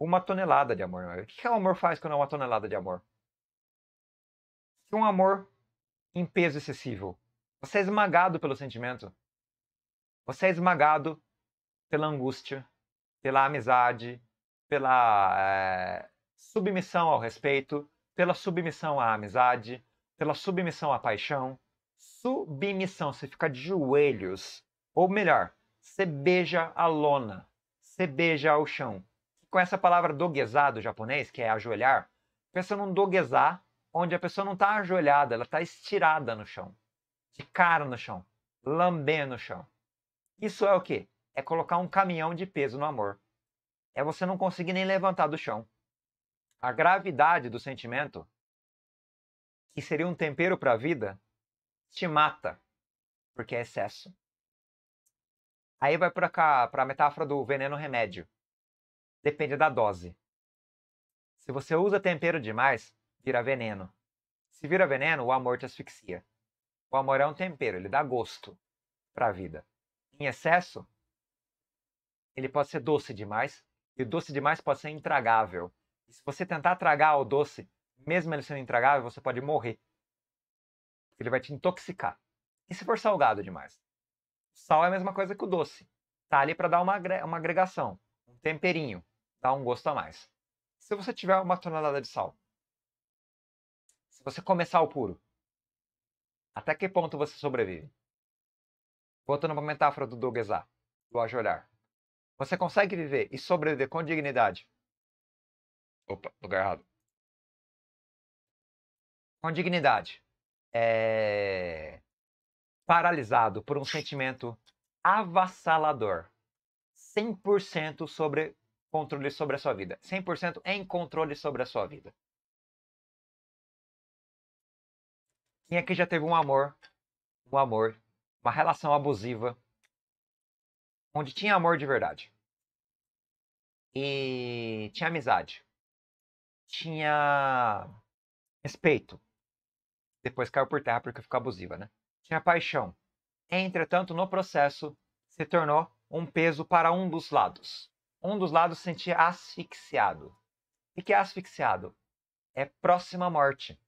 Uma tonelada de amor na minha vida. O que o amor faz quando é uma tonelada de amor? Se um amor em peso excessivo, você é esmagado pelo sentimento. Você é esmagado pela angústia, pela amizade, pela submissão ao respeito, pela submissão à amizade, pela submissão à paixão. Submissão, você fica de joelhos. Ou melhor, Você beija a lona, você beija ao chão. Com essa palavra dogesá do japonês, que é ajoelhar, pensa num dogesá, onde a pessoa não está ajoelhada, ela está estirada no chão, de cara no chão, lambendo no chão. Isso é o quê? É colocar um caminhão de peso no amor. É você não conseguir nem levantar do chão. A gravidade do sentimento, que seria um tempero para a vida, te mata, porque é excesso. Aí vai para cá, para a metáfora do veneno-remédio. Depende da dose. Se você usa tempero demais, vira veneno. Se vira veneno, o amor te asfixia. O amor é um tempero, ele dá gosto para a vida. Em excesso, ele pode ser doce demais, e o doce demais pode ser intragável. E se você tentar tragar o doce, mesmo ele sendo intragável, você pode morrer. Ele vai te intoxicar. E se for salgado demais? O sal é a mesma coisa que o doce. Tá ali para dar uma agregação, um temperinho, dá um gosto a mais. Se você tiver uma tonelada de sal, se você comer sal puro, até que ponto você sobrevive? Voltando para a metáfora do dogesá, do ajoelhar. Você consegue viver e sobreviver com dignidade? Opa, lugar errado. Com dignidade. Paralisado por um sentimento avassalador. 100% sobre controle sobre a sua vida. 100% em controle sobre a sua vida. Quem aqui já teve um amor, uma relação abusiva, onde tinha amor de verdade? E tinha amizade. Tinha respeito. Depois caiu por terra porque ficou abusiva, né? Tinha paixão. Entretanto, no processo, se tornou um peso para um dos lados. Um dos lados se sentia asfixiado. O que é asfixiado? É próxima à morte.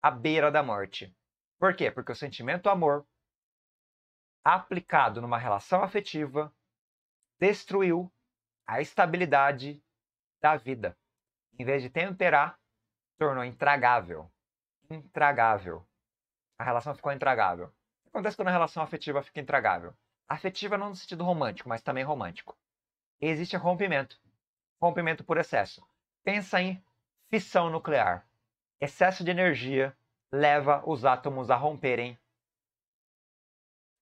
À beira da morte. Por quê? Porque o sentimento amor, aplicado numa relação afetiva, destruiu a estabilidade da vida. Em vez de temperar, tornou intragável. Intragável. A relação ficou intragável. O que acontece quando a relação afetiva fica intragável? Afetiva não no sentido romântico, mas também romântico. Existe rompimento. Rompimento por excesso. Pensa em fissão nuclear. Excesso de energia leva os átomos a romperem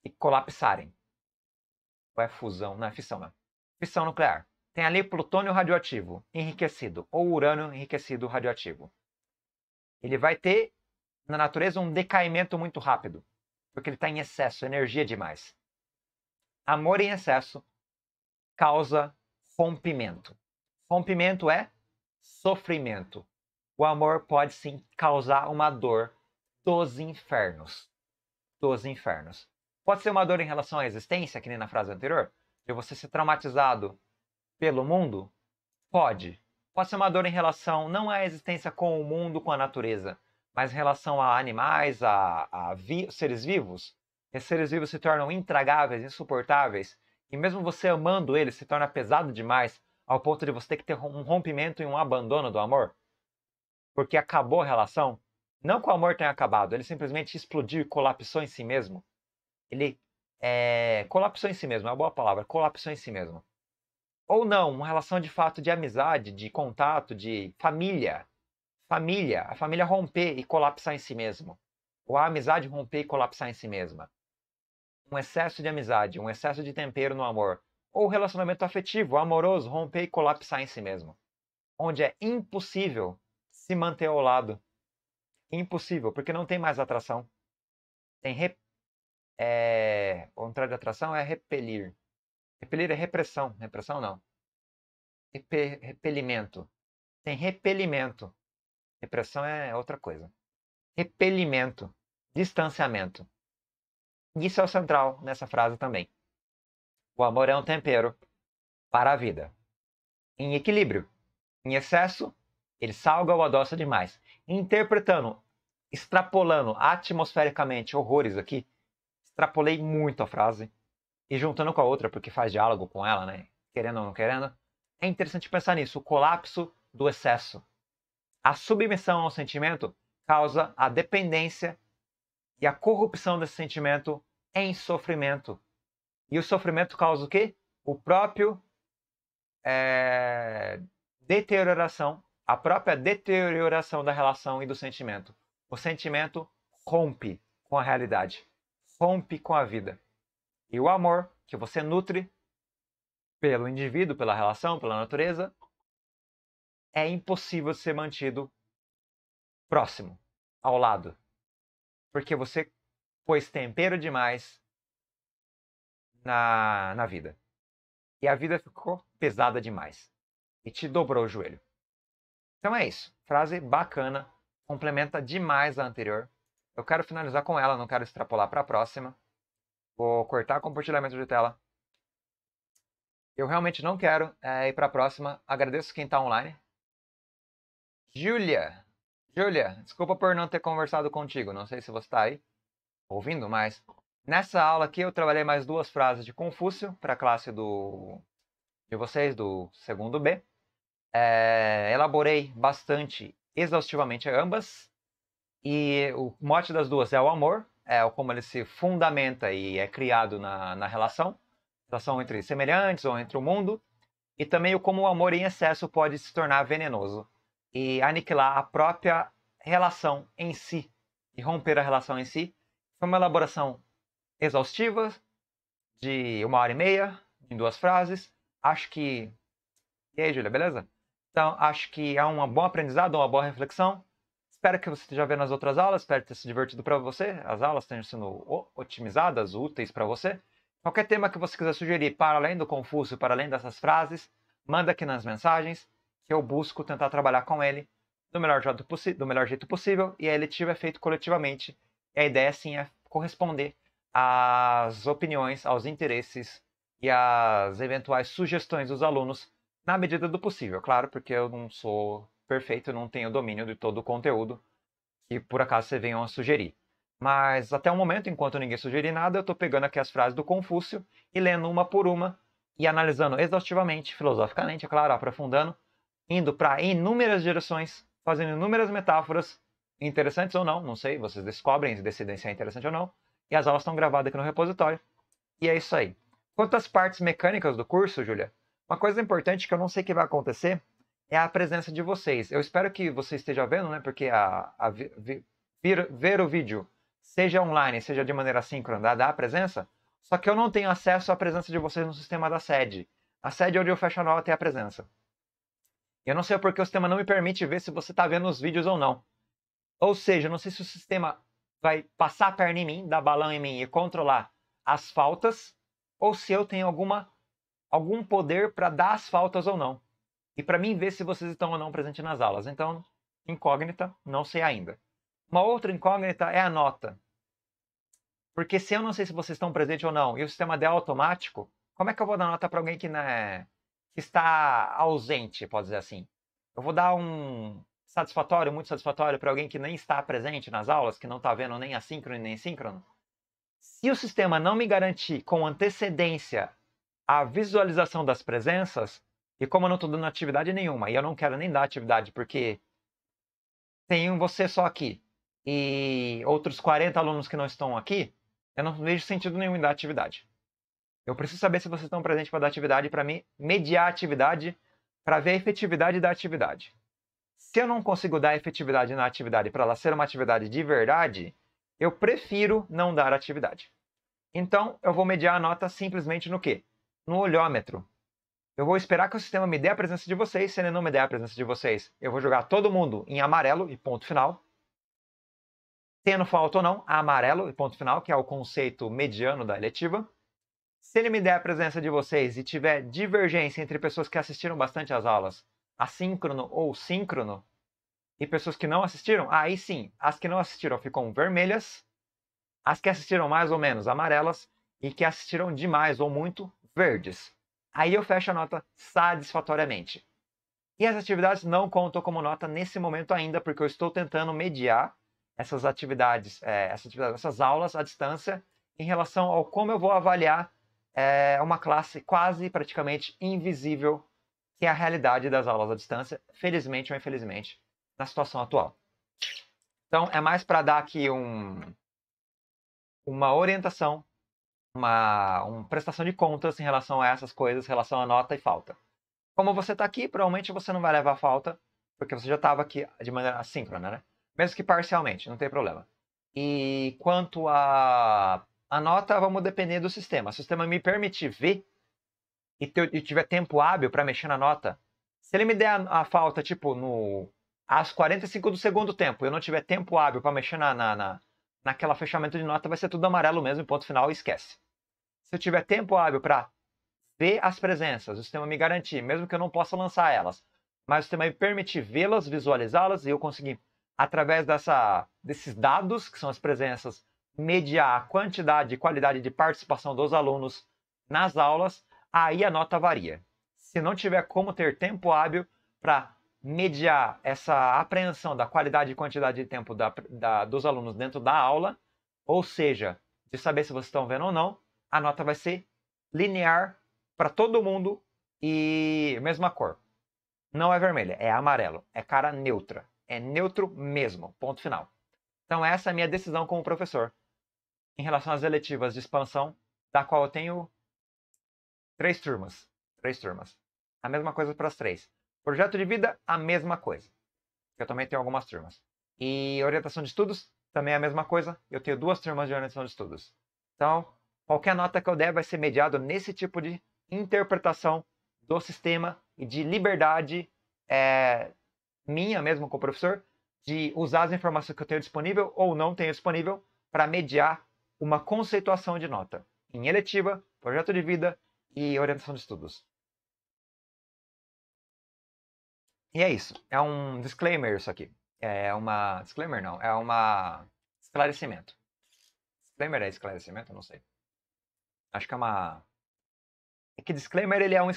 e colapsarem. Ou é fusão, não é fissão, não. Fissão nuclear. Tem ali plutônio radioativo enriquecido, ou urânio enriquecido radioativo. Ele vai ter, na natureza, um decaimento muito rápido, porque ele está em excesso, energia demais. Amor em excesso causa rompimento. Rompimento é sofrimento. O amor pode, sim, causar uma dor dos infernos. Dos infernos. Pode ser uma dor em relação à existência, que nem na frase anterior, de você ser traumatizado pelo mundo? Pode. Pode ser uma dor em relação, não à existência com o mundo, com a natureza, mas em relação a animais, a seres vivos. Esses seres vivos se tornam intragáveis, insuportáveis, e mesmo você amando eles se torna pesado demais, ao ponto de você ter que ter um rompimento e um abandono do amor. Porque acabou a relação. Não que o amor tenha acabado, ele simplesmente explodiu e colapsou em si mesmo. Ele colapsou em si mesmo, é uma boa palavra, colapsou em si mesmo. Ou não, uma relação de fato de amizade, de contato, de família. Família, a família romper e colapsar em si mesmo. Ou a amizade romper e colapsar em si mesma. Um excesso de amizade, um excesso de tempero no amor. Ou relacionamento afetivo, amoroso, romper e colapsar em si mesmo. Onde é impossível se manter ao lado. Impossível, porque não tem mais atração. Tem o contrário de atração é repelir. Repelir é repressão. Repressão não. Repelimento. Tem repelimento. Repressão é outra coisa. Repelimento. Distanciamento. Isso é o central nessa frase também. O amor é um tempero para a vida. Em equilíbrio. Em excesso, ele salga ou adoça demais. Interpretando, extrapolando atmosfericamente horrores aqui, extrapolei muito a frase e juntando com a outra, porque faz diálogo com ela, né? Querendo ou não querendo, é interessante pensar nisso, o colapso do excesso. A submissão ao sentimento causa a dependência e a corrupção desse sentimento em sofrimento. E o sofrimento causa o quê? O próprio deterioração, a própria deterioração da relação e do sentimento. O sentimento rompe com a realidade, rompe com a vida. E o amor que você nutre pelo indivíduo, pela relação, pela natureza, é impossível de ser mantido próximo, ao lado. Porque você pôs tempero demais na vida. E a vida ficou pesada demais. E te dobrou o joelho. Então é isso. Frase bacana. Complementa demais a anterior. Eu quero finalizar com ela, não quero extrapolar para a próxima. Vou cortar compartilhamento de tela. Eu realmente não quero ir para a próxima. Agradeço quem está online. Júlia. Júlia, desculpa por não ter conversado contigo. Não sei se você está aí ouvindo, mas nessa aula aqui eu trabalhei mais duas frases de Confúcio para a classe de vocês, do segundo B. Elaborei bastante, exaustivamente ambas. E o mote das duas é o amor, é como ele se fundamenta e é criado na relação entre semelhantes ou entre o mundo, e também o como o amor em excesso pode se tornar venenoso e aniquilar a própria relação em si, e romper a relação em si. Foi uma elaboração exaustiva, de 1h30, em 2 frases. Acho que... E aí, Júlia, beleza? Então, acho que é um bom aprendizado, uma boa reflexão. Espero que você esteja vendo as outras aulas, espero ter se divertido para você, as aulas tenham sido otimizadas, úteis para você. Qualquer tema que você quiser sugerir, para além do Confúcio, para além dessas frases, manda aqui nas mensagens, que eu busco tentar trabalhar com ele do melhor jeito possível, e a eletiva é feita coletivamente. E a ideia, sim, é corresponder às opiniões, aos interesses e às eventuais sugestões dos alunos, na medida do possível, claro, porque eu não sou perfeito, não tenho domínio de todo o conteúdo que, por acaso, você venham a sugerir. Mas até o momento, enquanto ninguém sugerir nada, eu estou pegando aqui as frases do Confúcio e lendo uma por uma e analisando exaustivamente, filosoficamente, é claro, aprofundando, indo para inúmeras direções, fazendo inúmeras metáforas, interessantes ou não, não sei, vocês descobrem e decidem se é interessante ou não, e as aulas estão gravadas aqui no repositório. E é isso aí. Quanto às partes mecânicas do curso, Júlia, uma coisa importante que eu não sei que vai acontecer é a presença de vocês. Eu espero que você esteja vendo, né, porque ver o vídeo, seja online, seja de maneira síncrona, dá a presença, só que eu não tenho acesso à presença de vocês no sistema da sede. A sede onde eu fecho a aula tem a presença. Eu não sei porque o sistema não me permite ver se você está vendo os vídeos ou não. Ou seja, eu não sei se o sistema vai passar a perna em mim, dar balão em mim e controlar as faltas, ou se eu tenho algum poder para dar as faltas ou não. E para mim ver se vocês estão ou não presentes nas aulas. Então, incógnita, não sei ainda. Uma outra incógnita é a nota. Porque se eu não sei se vocês estão presentes ou não, e o sistema der automático, como é que eu vou dar nota para alguém que, que está ausente, pode dizer assim? Eu vou dar um satisfatório, muito satisfatório, para alguém que nem está presente nas aulas, que não está vendo nem assíncrono e nem síncrono? Se o sistema não me garantir com antecedência a visualização das presenças, e como eu não estou dando atividade nenhuma, e eu não quero nem dar atividade, porque tem você só aqui, e outros 40 alunos que não estão aqui, eu não vejo sentido nenhum em dar atividade. Eu preciso saber se vocês estão presentes para dar atividade, para mim mediar a atividade, para ver a efetividade da atividade. Se eu não consigo dar efetividade na atividade para ela ser uma atividade de verdade, eu prefiro não dar atividade. Então, eu vou mediar a nota simplesmente no quê? No olhômetro. Eu vou esperar que o sistema me dê a presença de vocês. Se ele não me der a presença de vocês, eu vou jogar todo mundo em amarelo e ponto final. Tendo falta ou não, amarelo e ponto final, que é o conceito mediano da eletiva. Se ele me der a presença de vocês e tiver divergência entre pessoas que assistiram bastante às aulas, assíncrono ou síncrono, e pessoas que não assistiram, aí sim, as que não assistiram ficam vermelhas, as que assistiram mais ou menos amarelas, e que assistiram demais ou muito verdes. Aí eu fecho a nota satisfatoriamente. E as atividades não contam como nota nesse momento ainda, porque eu estou tentando mediar essas atividades, essas aulas à distância, em relação ao como eu vou avaliar uma classe quase praticamente invisível, que é a realidade das aulas à distância, felizmente ou infelizmente, na situação atual. Então, é mais para dar aqui uma orientação, uma prestação de contas em relação a essas coisas, em relação a nota e falta. Como você está aqui, provavelmente você não vai levar falta, porque você já estava aqui de maneira assíncrona, né? Mesmo que parcialmente, não tem problema. E quanto a nota, vamos depender do sistema. Se o sistema me permitir ver e tiver tempo hábil para mexer na nota, se ele me der a falta, tipo, às 45 do segundo tempo, eu não tiver tempo hábil para mexer naquela fechamento de nota, vai ser tudo amarelo mesmo, ponto final, esquece. Se eu tiver tempo hábil para ver as presenças, o sistema me garantir, mesmo que eu não possa lançar elas, mas o sistema me permitir vê-las, visualizá-las, e eu conseguir, através desses dados, que são as presenças, mediar a quantidade e qualidade de participação dos alunos nas aulas, aí a nota varia. Se não tiver como ter tempo hábil para mediar essa apreensão da qualidade e quantidade de tempo dos alunos dentro da aula, ou seja, de saber se vocês estão vendo ou não, a nota vai ser linear para todo mundo e mesma cor. Não é vermelha, é amarelo, é cara neutra. É neutro mesmo, ponto final. Então essa é a minha decisão como professor em relação às eletivas de expansão, da qual eu tenho 3 turmas. 3 turmas. A mesma coisa para as 3. Projeto de vida, a mesma coisa. Eu também tenho algumas turmas. E orientação de estudos, também é a mesma coisa. Eu tenho 2 turmas de orientação de estudos. Então, qualquer nota que eu der vai ser mediado nesse tipo de interpretação do sistema e de liberdade minha mesmo como professor, de usar as informações que eu tenho disponível ou não tenho disponível para mediar uma conceituação de nota em eletiva, projeto de vida e orientação de estudos. E é isso. É um disclaimer isso aqui. É uma... Disclaimer não. É uma... Esclarecimento. Disclaimer é esclarecimento? Eu não sei. Acho que é uma... É que disclaimer, ele é um...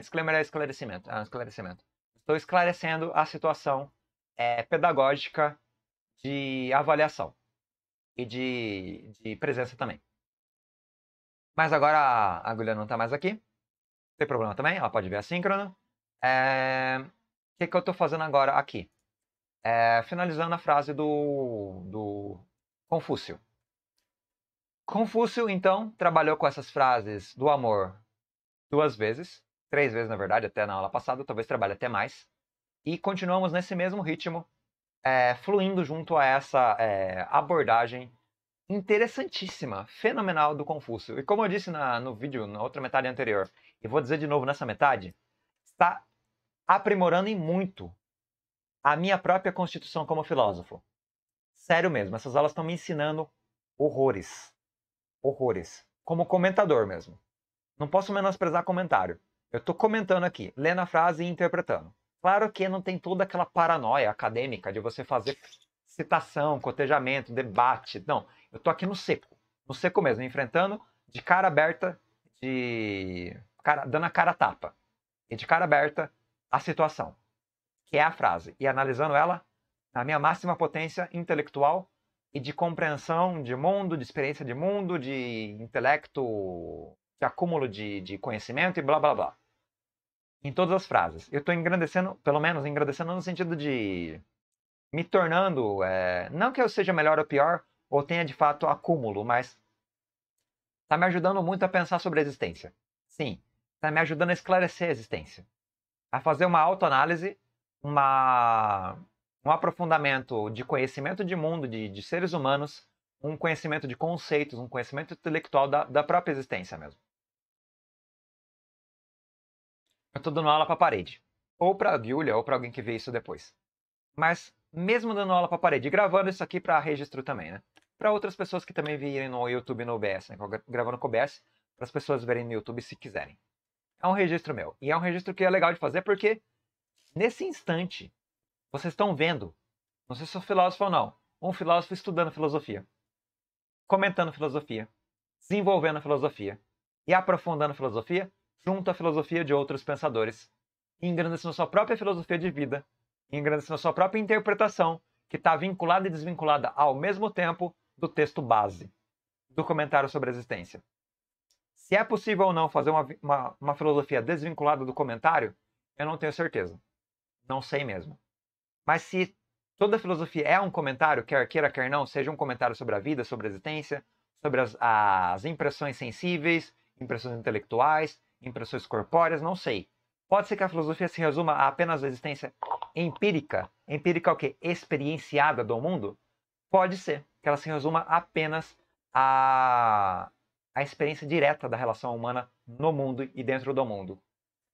disclaimer é esclarecimento. É um esclarecimento. Estou esclarecendo a situação pedagógica de avaliação e de presença também. Mas agora a agulha não está mais aqui. Não tem problema também, ela pode ver assíncrona. O que eu estou fazendo agora aqui? Finalizando a frase do Confúcio. Confúcio, então, trabalhou com essas frases do amor 2 vezes. 3 vezes, na verdade, até na aula passada, talvez trabalhe até mais. E continuamos nesse mesmo ritmo, fluindo junto a essa abordagem interessantíssima, fenomenal do Confúcio. E como eu disse no vídeo, na outra metade anterior, e vou dizer de novo nessa metade, está aprimorando em muito a minha própria constituição como filósofo. Sério mesmo, essas aulas estão me ensinando horrores. Horrores. Como comentador mesmo. Não posso menosprezar comentário. Eu estou comentando aqui, lendo a frase e interpretando. Claro que não tem toda aquela paranoia acadêmica de você fazer citação, cotejamento, debate. Não, eu estou aqui no seco mesmo, enfrentando de cara aberta, dando a cara a tapa. E de cara aberta a situação, que é a frase. E analisando ela na minha máxima potência intelectual e de compreensão de mundo, de experiência de mundo, de intelecto... de acúmulo de conhecimento e blá, blá, blá. Em todas as frases. Eu estou engrandecendo, pelo menos engrandecendo no sentido de me tornando... não que eu seja melhor ou pior, ou tenha de fato acúmulo, mas está me ajudando muito a pensar sobre a existência. Sim, está me ajudando a esclarecer a existência. A fazer uma autoanálise, um aprofundamento de conhecimento de mundo, de seres humanos, um conhecimento de conceitos, um conhecimento intelectual da própria existência mesmo. Eu estou dando aula para a parede. Ou para a Giulia, ou para alguém que vê isso depois. Mas, mesmo dando aula para a parede, gravando isso aqui para registro também, né? Para outras pessoas que também virem no YouTube e no OBS, né? Gravando com o OBS, para as pessoas verem no YouTube se quiserem. É um registro meu. E é um registro que é legal de fazer porque, nesse instante, vocês estão vendo, não sei se sou filósofo ou não, um filósofo estudando filosofia, comentando filosofia, desenvolvendo filosofia e aprofundando filosofia junto à filosofia de outros pensadores, engrandecendo sua própria filosofia de vida, engrandecendo sua própria interpretação, que está vinculada e desvinculada ao mesmo tempo do texto base, do comentário sobre a existência. Se é possível ou não fazer uma filosofia desvinculada do comentário, eu não tenho certeza. Não sei mesmo. Mas se toda filosofia é um comentário, quer queira, quer não, seja um comentário sobre a vida, sobre a existência, sobre as impressões sensíveis, impressões intelectuais, impressões corpóreas, não sei. Pode ser que a filosofia se resuma a apenas a existência empírica. Empírica é o quê? Experienciada do mundo? Pode ser que ela se resuma apenas à experiência direta da relação humana no mundo e dentro do mundo.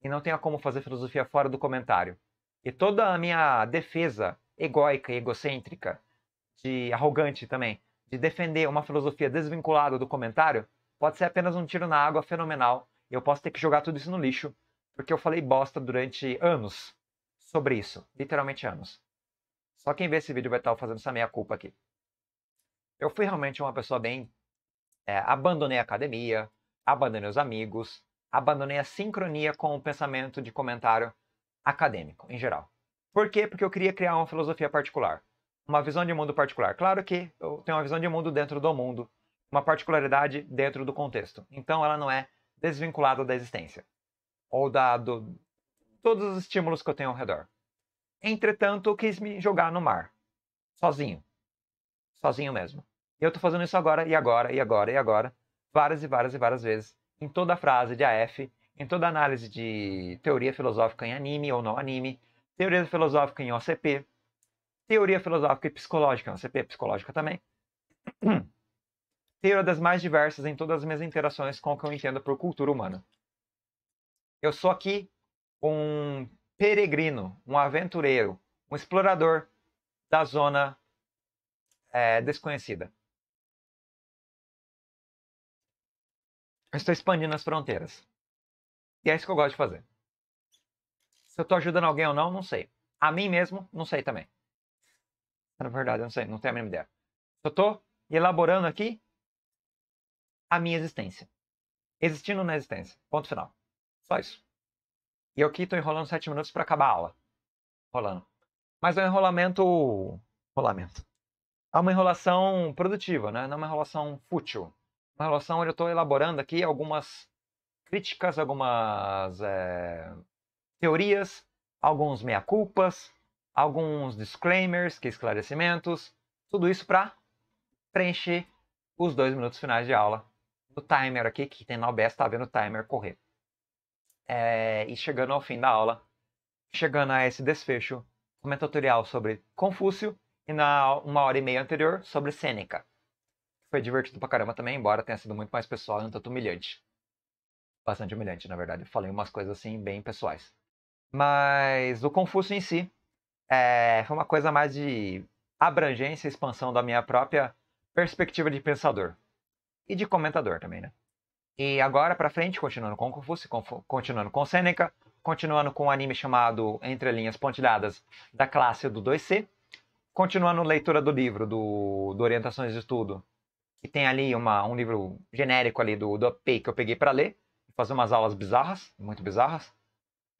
E não tenha como fazer filosofia fora do comentário. E toda a minha defesa egóica e egocêntrica, de arrogante também, de defender uma filosofia desvinculada do comentário, pode ser apenas um tiro na água fenomenal. E eu posso ter que jogar tudo isso no lixo, porque eu falei bosta durante anos sobre isso. Literalmente anos. Só quem vê esse vídeo vai estar fazendo essa meia-culpa aqui. Eu fui realmente uma pessoa bem... abandonei a academia, abandonei os amigos, abandonei a sincronia com o pensamento de comentário acadêmico, em geral. Por quê? Porque eu queria criar uma filosofia particular. Uma visão de mundo particular. Claro que eu tenho uma visão de mundo dentro do mundo. Uma particularidade dentro do contexto. Então ela não é desvinculada da existência. Ou de todos os estímulos que eu tenho ao redor. Entretanto, eu quis me jogar no mar. Sozinho. Sozinho mesmo. E eu tô fazendo isso agora, e agora, e agora, e agora. Várias e várias e várias vezes. Em toda frase de AF. Em toda análise de teoria filosófica em anime ou não anime. Teoria filosófica em OCP. Teoria filosófica e psicológica, OCP psicológica também. Teoria das mais diversas em todas as minhas interações com o que eu entendo por cultura humana. Eu sou aqui um peregrino, um aventureiro, um explorador da zona desconhecida. Eu estou expandindo as fronteiras. E é isso que eu gosto de fazer. Se eu estou ajudando alguém ou não, não sei. A mim mesmo, não sei também. Na verdade, eu não sei, não tenho a mínima ideia. Eu estou elaborando aqui a minha existência. Existindo na existência. Ponto final. Só isso. E eu aqui estou enrolando 7 minutos para acabar a aula. Enrolando. Mas é um enrolamento. É uma enrolação produtiva, né? Não é uma enrolação fútil. Uma enrolação onde eu estou elaborando aqui algumas críticas, algumas teorias, alguns meia-culpas, alguns disclaimers, que esclarecimentos, tudo isso para preencher os 2 minutos finais de aula do timer aqui, que tem na OBS, está vendo o timer correr. E chegando ao fim da aula, chegando a esse desfecho, um tutorial sobre Confúcio e na 1h30 anterior sobre Sêneca. Foi divertido pra caramba também, embora tenha sido muito mais pessoal e um tanto humilhante. Bastante humilhante, na verdade. Eu falei umas coisas assim bem pessoais. Mas o Confúcio em si, foi uma coisa mais de abrangência e expansão da minha própria perspectiva de pensador. E de comentador também, né? E agora pra frente, continuando com Confúcio, continuando com Sêneca, continuando com um anime chamado Entre Linhas Pontilhadas, da classe do 2C, continuando a leitura do livro do Orientações de Estudo, que tem ali um livro genérico ali do AP que eu peguei pra ler, fazer umas aulas bizarras, muito bizarras,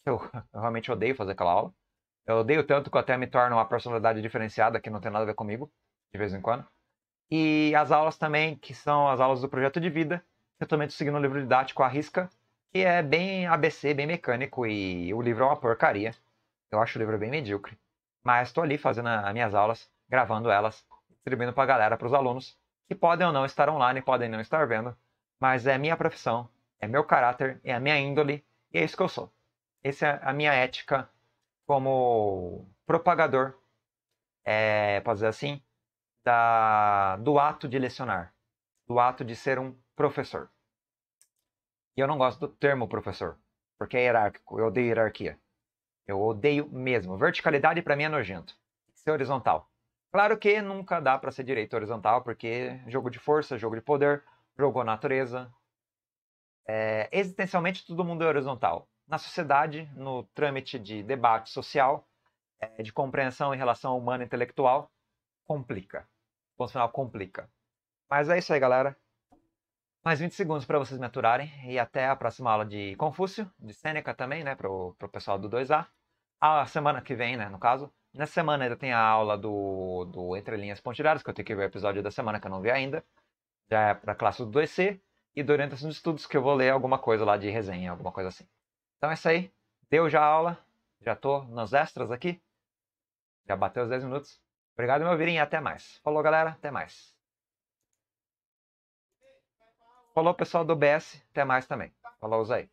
que eu realmente odeio fazer aquela aula. Eu odeio tanto que eu até me torno uma personalidade diferenciada, que não tem nada a ver comigo, de vez em quando. E as aulas também, que são as aulas do Projeto de Vida, que eu também estou seguindo o livro didático à risca, que é bem ABC, bem mecânico, e o livro é uma porcaria. Eu acho o livro bem medíocre. Mas estou ali fazendo as minhas aulas, gravando elas, distribuindo para a galera, para os alunos, que podem ou não estar online, podem não estar vendo, mas é minha profissão, é meu caráter, é a minha índole, e é isso que eu sou. Essa é a minha ética como propagador, pode dizer assim, do ato de lecionar, do ato de ser um professor. E eu não gosto do termo professor, porque é hierárquico, eu odeio hierarquia. Eu odeio mesmo. Verticalidade para mim é nojento. Tem que ser horizontal. Claro que nunca dá para ser direito horizontal, porque jogo de força, jogo de poder, jogo à natureza. Existencialmente todo mundo é horizontal. Na sociedade, no trâmite de debate social, de compreensão em relação humana intelectual, complica. Ponto final, complica. Mas é isso aí, galera. Mais 20 segundos para vocês me aturarem. E até a próxima aula de Confúcio, de Sêneca também, né? Pro pessoal do 2A. A semana que vem, né? No caso. Nessa semana ainda tem a aula do Entre Linhas Pontilhadas, que eu tenho que ver o episódio da semana que eu não vi ainda. Já é para a classe do 2C. E do Orientação de Estudos, que eu vou ler alguma coisa lá de resenha, alguma coisa assim. Então é isso aí. Deu já a aula. Já tô nos extras aqui. Já bateu os 10 minutos. Obrigado por me ouvirem e até mais. Falou, galera. Até mais. Falou, pessoal do OBS. Até mais também. Falou aí.